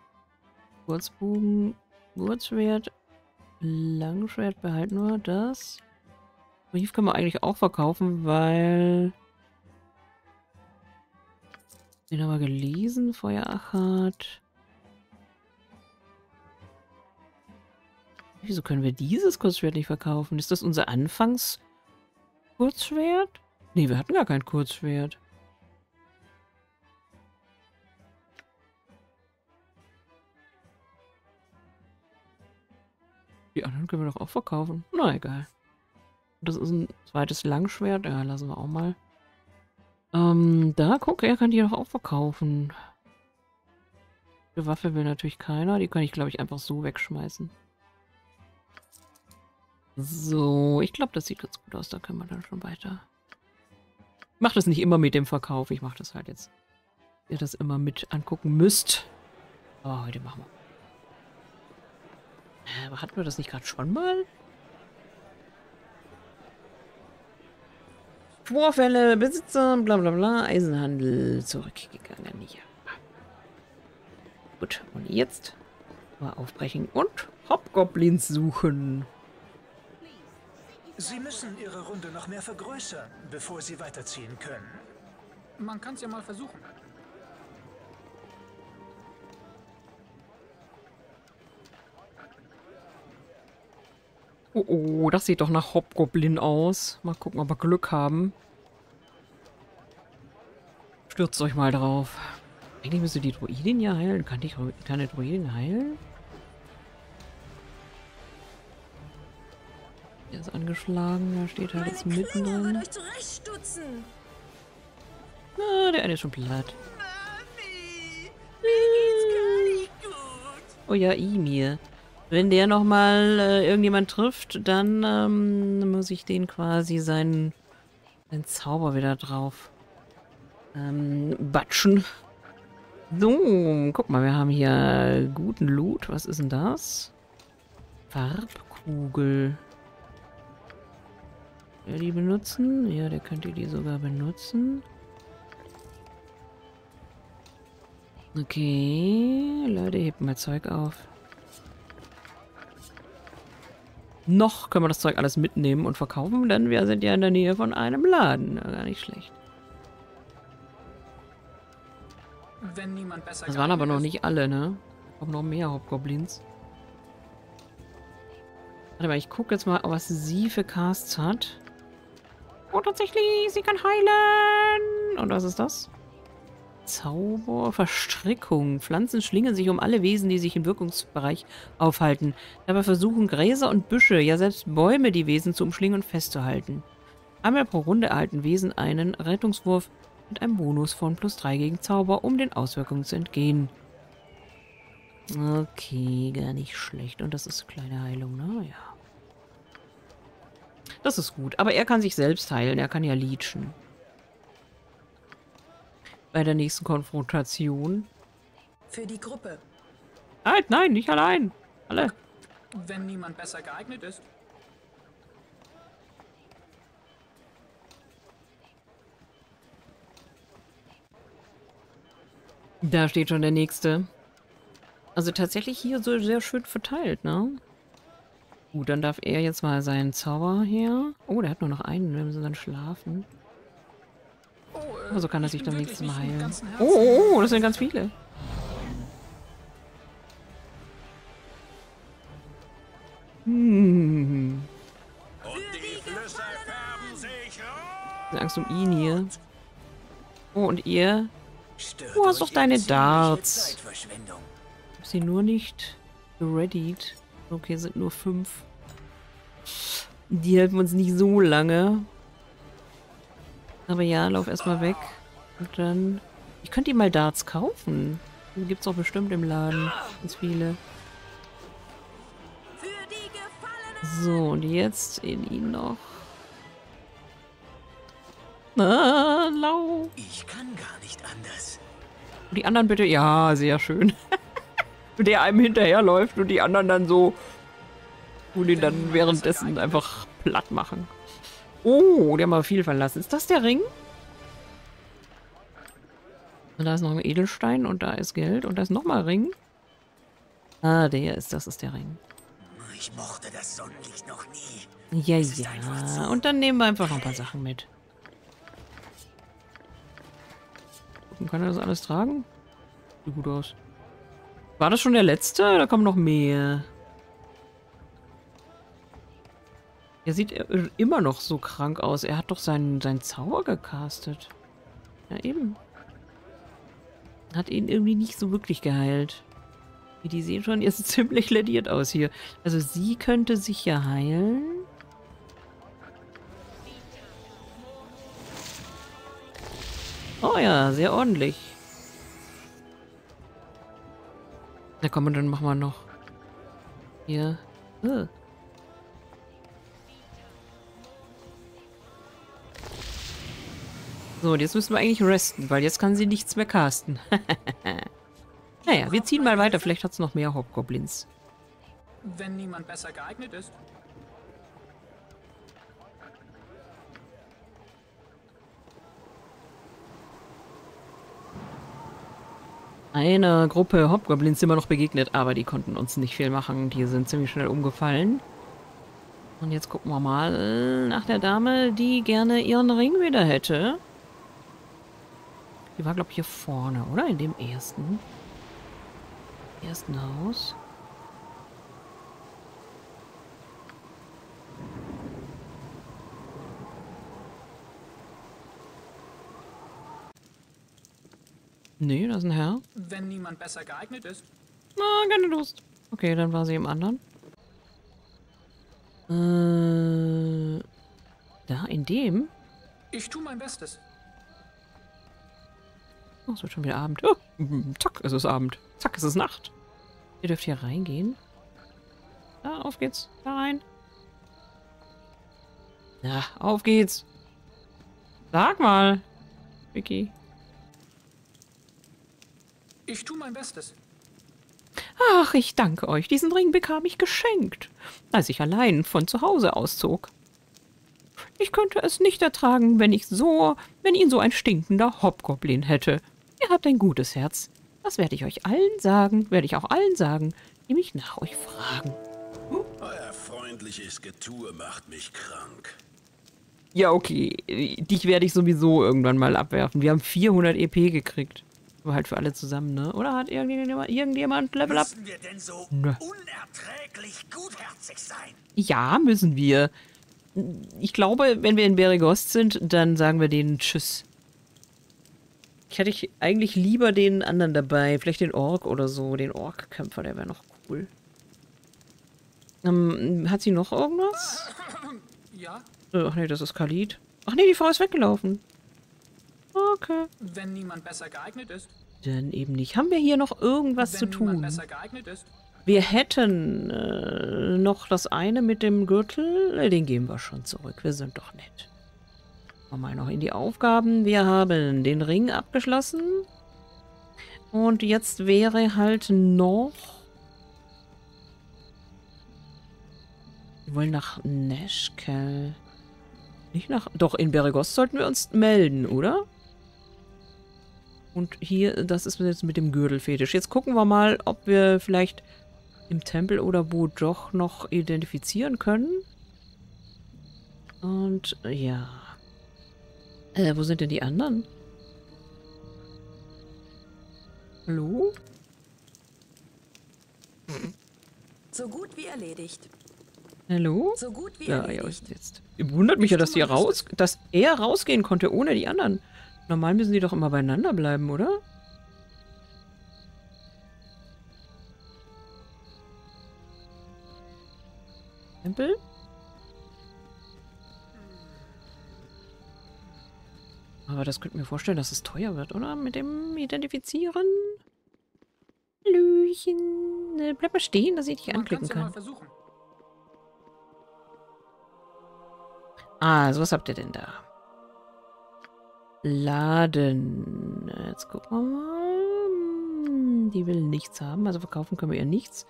Kurzbogen. Kurzschwert. Langschwert behalten wir, das. Brief können wir eigentlich auch verkaufen, weil... Den haben wir gelesen, Feuerachat. Wieso können wir dieses Kurzschwert nicht verkaufen? Ist das unser Anfangs-Kurzschwert? Ne, wir hatten gar kein Kurzschwert. Die anderen können wir doch auch verkaufen. Na, egal. Das ist ein zweites Langschwert. Ja, lassen wir auch mal. Ähm, da, guck, er kann die doch auch verkaufen. Die Waffe will natürlich keiner. Die kann ich, glaube ich, einfach so wegschmeißen. So, ich glaube, das sieht ganz gut aus. Da können wir dann schon weiter. Ich mache das nicht immer mit dem Verkauf. Ich mache das halt jetzt. Ihr das immer mit angucken müsst. Aber heute machen wir. Aber hatten wir das nicht gerade schon mal? Vorfälle, Besitzer, bla bla bla, Eisenhandel zurückgegangen. Ja. Gut, und jetzt mal aufbrechen und Hobgoblins suchen. Sie müssen Ihre Runde noch mehr vergrößern, bevor Sie weiterziehen können. Man kann es ja mal versuchen. Oh, oh, das sieht doch nach Hobgoblin aus. Mal gucken, ob wir Glück haben. Stürzt euch mal drauf. Eigentlich müsste die Druidin ja heilen. Kann die, kann die Druidin heilen? Der ist angeschlagen, da steht halt jetzt mittendrin. Na, der eine ist schon platt. Mami, mir geht's gar nicht gut. Oh ja, Imir. Wenn der nochmal äh, irgendjemand trifft, dann ähm, muss ich den quasi seinen, seinen Zauber wieder drauf ähm, batschen. So, guck mal, wir haben hier guten Loot. Was ist denn das? Farbkugel. Will die benutzen? Ja, der könnte die sogar benutzen. Okay, Leute, hebt mal Zeug auf. Noch können wir das Zeug alles mitnehmen und verkaufen, denn wir sind ja in der Nähe von einem Laden. Ja, gar nicht schlecht. Wenn niemand besser das waren aber noch nicht alle, ne? Da kommen noch mehr Hobgoblins. Warte mal, ich gucke jetzt mal, was sie für Casts hat. Oh, tatsächlich, sie kann heilen! Und was ist das? Zauber, Verstrickung. Pflanzen schlingen sich um alle Wesen, die sich im Wirkungsbereich aufhalten. Dabei versuchen Gräser und Büsche, ja selbst Bäume, die Wesen zu umschlingen und festzuhalten. Einmal pro Runde erhalten Wesen einen Rettungswurf mit einem Bonus von plus drei gegen Zauber, um den Auswirkungen zu entgehen. Okay, gar nicht schlecht. Und das ist kleine Heilung, ne? Ja. Das ist gut. Aber er kann sich selbst heilen. Er kann ja leechen. Bei der nächsten Konfrontation. Für die Gruppe. Nein, nein, nicht allein. Alle. Wenn niemand besser geeignet ist. Da steht schon der nächste. Also tatsächlich hier so sehr schön verteilt, ne? Gut, dann darf er jetzt mal seinen Zauber her. Oh, der hat nur noch einen. Wir müssen dann schlafen. Also kann er sich dann nächstes Mal heilen. Oh, oh, oh, das sind ganz viele. Hm. Und die Flüsse färben sich rot. Ich hab Angst um ihn hier. Oh, und ihr? Du hast doch deine Darts. Hab sie nur nicht gereadied. Okay, sind nur fünf. Die helfen uns nicht so lange. Aber ja, lauf erstmal weg. Und dann... Ich könnte ihm mal Darts kaufen. Die gibt's doch bestimmt im Laden. Ganz viele. So, und jetzt in ihn noch. Ah, lau. Ich kann gar nicht anders. Und die anderen bitte... Ja, sehr schön. Der einem hinterherläuft und die anderen dann so... Und ihn dann währenddessen einfach platt machen. Oh, der hat mal viel verlassen. Ist das der Ring? Und da ist noch ein Edelstein und da ist Geld und da ist nochmal Ring. Ah, der ist, das ist der Ring. Ich mochte das Sonnenlicht noch nie. Ja, ja. Und dann nehmen wir einfach noch ein paar Sachen mit. Und kann er das alles tragen? Sieht gut aus. War das schon der letzte? Da kommen noch mehr. Er sieht immer noch so krank aus. Er hat doch seinen, seinen Zauber gecastet. Ja, eben. Hat ihn irgendwie nicht so wirklich geheilt. Die sehen schon jetzt ziemlich lädiert aus hier. Also sie könnte sich ja heilen. Oh ja, sehr ordentlich. Na komm, und dann machen wir noch. Hier. Oh. So, und jetzt müssen wir eigentlich resten, weil jetzt kann sie nichts mehr casten. Naja, wir ziehen mal weiter. Vielleicht hat es noch mehr Hobgoblins. Wenn niemand besser geeignet ist. Einer Gruppe Hobgoblins sind wir noch begegnet, aber die konnten uns nicht viel machen. Die sind ziemlich schnell umgefallen. Und jetzt gucken wir mal nach der Dame, die gerne ihren Ring wieder hätte. Die war, glaube ich, hier vorne, oder? In dem ersten. Ersten Haus. Nee, das ist ein Herr. Wenn niemand besser geeignet ist. Na, ah, keine Lust. Okay, dann war sie im anderen. Äh, da, in dem? Ich tue mein Bestes. Oh, es wird schon wieder Abend. Oh, zack, es ist Abend. Zack, es ist Nacht. Ihr dürft hier reingehen. Da, auf geht's. Da rein. Ja, auf geht's. Sag mal, Vicky. Ich tue mein Bestes. Ach, ich danke euch. Diesen Ring bekam ich geschenkt, als ich allein von zu Hause auszog. Ich könnte es nicht ertragen, wenn ich so, wenn ihn so ein stinkender Hobgoblin hätte. Ihr habt ein gutes Herz. Das werde ich euch allen sagen, werde ich auch allen sagen, die mich nach euch fragen. Hm? Euer freundliches Getue macht mich krank. Ja, okay. Dich werde ich sowieso irgendwann mal abwerfen. Wir haben vierhundert E P gekriegt. Aber halt für alle zusammen, ne? Oder hat irgendjemand, irgendjemand Level Up? Müssen wir denn so Nö. unerträglich gutherzig sein? Ja, müssen wir. Ich glaube, wenn wir in Beregost sind, dann sagen wir denen Tschüss. Ich hätte ich eigentlich lieber den anderen dabei. Vielleicht den Ork oder so. Den Ork-Kämpfer, der wäre noch cool. Ähm, hat sie noch irgendwas? Ja. Ach nee, das ist Khalid. Ach nee, die Frau ist weggelaufen. Okay. Wenn niemand besser geeignet ist. Dann eben nicht. Haben wir hier noch irgendwas zu tun? Besser geeignet ist. Wir hätten äh, noch das eine mit dem Gürtel. Den geben wir schon zurück. Wir sind doch nett. Mal noch in die Aufgaben. Wir haben den Ring abgeschlossen. Und jetzt wäre halt noch... Wir wollen nach Nashkel. Nicht nach... Doch, in Beregost sollten wir uns melden, oder? Und hier, das ist jetzt mit dem Gürtelfetisch. Jetzt gucken wir mal, ob wir vielleicht im Tempel oder wo doch noch identifizieren können. Und ja. Äh, wo sind denn die anderen? Hallo? So gut wie erledigt. Hallo? So gut wie ja, ja, jetzt. Wundert mich ja, dass, die raus, dass er rausgehen konnte ohne die anderen. Normal müssen die doch immer beieinander bleiben, oder? Tempel? Aber das könnte ich mir vorstellen, dass es teuer wird, oder? Mit dem Identifizieren? Hallöchen. Bleib mal stehen, dass ich dich anklicken kann. Also, was habt ihr denn da? Laden. Jetzt gucken wir mal. Die will nichts haben. Also verkaufen können wir ihr nichts.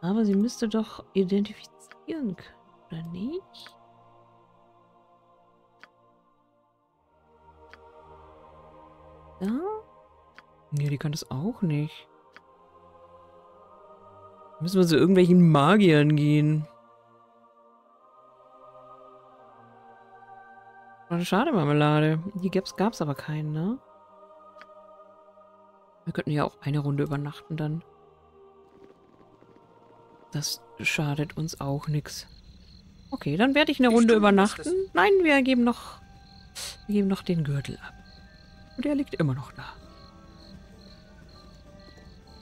Aber sie müsste doch identifizieren können, oder nicht? Da? Nee, die kann das auch nicht. Müssen wir zu irgendwelchen Magiern gehen. Schade, Marmelade. Die gab es aber keinen, ne? Wir könnten ja auch eine Runde übernachten dann. Das schadet uns auch nichts. Okay, dann werde ich eine Runde übernachten. Nein, wir geben noch, wir geben noch den Gürtel ab. Und der liegt immer noch da.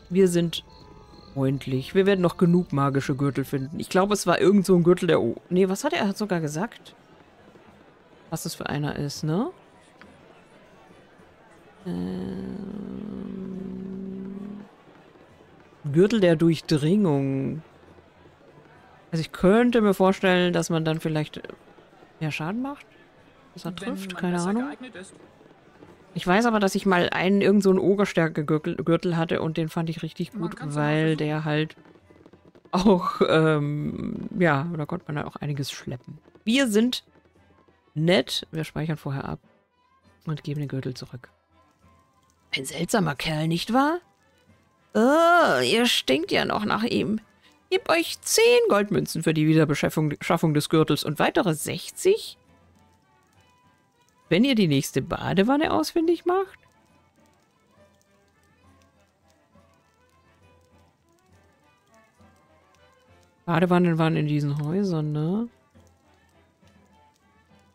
Wir sind Freundlich. Wir werden noch genug magische Gürtel finden. Ich glaube, es war irgend so ein Gürtel der... O nee, was hat er? Er hat sogar gesagt, was das für einer ist, ne? Ähm... Gürtel der Durchdringung. Also ich könnte mir vorstellen, dass man dann vielleicht mehr Schaden macht. Was er trifft, keine Ahnung. Ich weiß aber, dass ich mal einen irgend so einen Ogerstärke-Gürtel hatte und den fand ich richtig gut, weil der halt auch, ähm, ja, da konnte man halt auch einiges schleppen. Wir sind nett. Wir speichern vorher ab und geben den Gürtel zurück. Ein seltsamer Kerl, nicht wahr? Oh, ihr stinkt ja noch nach ihm. Gebt euch zehn Goldmünzen für die Wiederbeschaffung des Gürtels und weitere sechzig? Wenn ihr die nächste Badewanne ausfindig macht? Badewannen waren in diesen Häusern, ne?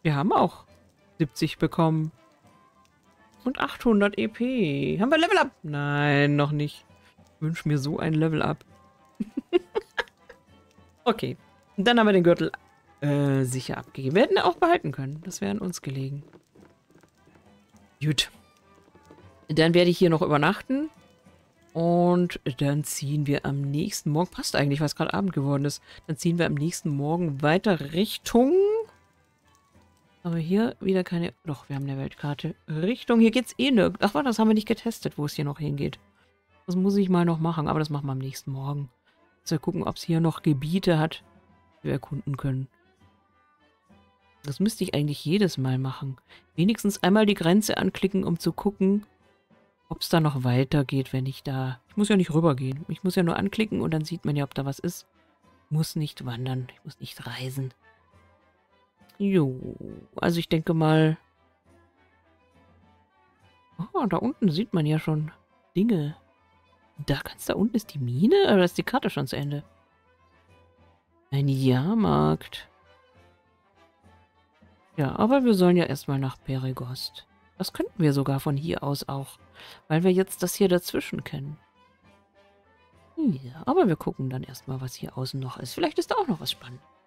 Wir haben auch siebzig bekommen. Und achthundert E P. Haben wir Level Up? Nein, noch nicht. Ich wünsche mir so ein Level Up. Okay. Und dann haben wir den Gürtel äh, sicher abgegeben. Wir hätten ihn auch behalten können. Das wäre an uns gelegen. Gut. Dann werde ich hier noch übernachten. Und dann ziehen wir am nächsten Morgen... Passt eigentlich, weil es gerade Abend geworden ist. Dann ziehen wir am nächsten Morgen weiter Richtung... Aber hier wieder keine... Doch, wir haben eine Weltkarte. Richtung, hier geht's eh nirgends. Ach, das haben wir nicht getestet, wo es hier noch hingeht. Das muss ich mal noch machen, aber das machen wir am nächsten Morgen. Also wir gucken, ob es hier noch Gebiete hat, die wir erkunden können. Das müsste ich eigentlich jedes Mal machen. Wenigstens einmal die Grenze anklicken, um zu gucken, ob es da noch weitergeht, wenn ich da... Ich muss ja nicht rübergehen. Ich muss ja nur anklicken und dann sieht man ja, ob da was ist. Ich muss nicht wandern. Ich muss nicht reisen. Jo, also ich denke mal... Oh, da unten sieht man ja schon Dinge. Da ganz da unten ist die Mine? Oder ist die Karte schon zu Ende? Ein Jahrmarkt. Ja, aber wir sollen ja erstmal nach Beregost. Das könnten wir sogar von hier aus auch. Weil wir jetzt das hier dazwischen kennen. Ja, aber wir gucken dann erstmal, was hier außen noch ist. Vielleicht ist da auch noch was Spannendes.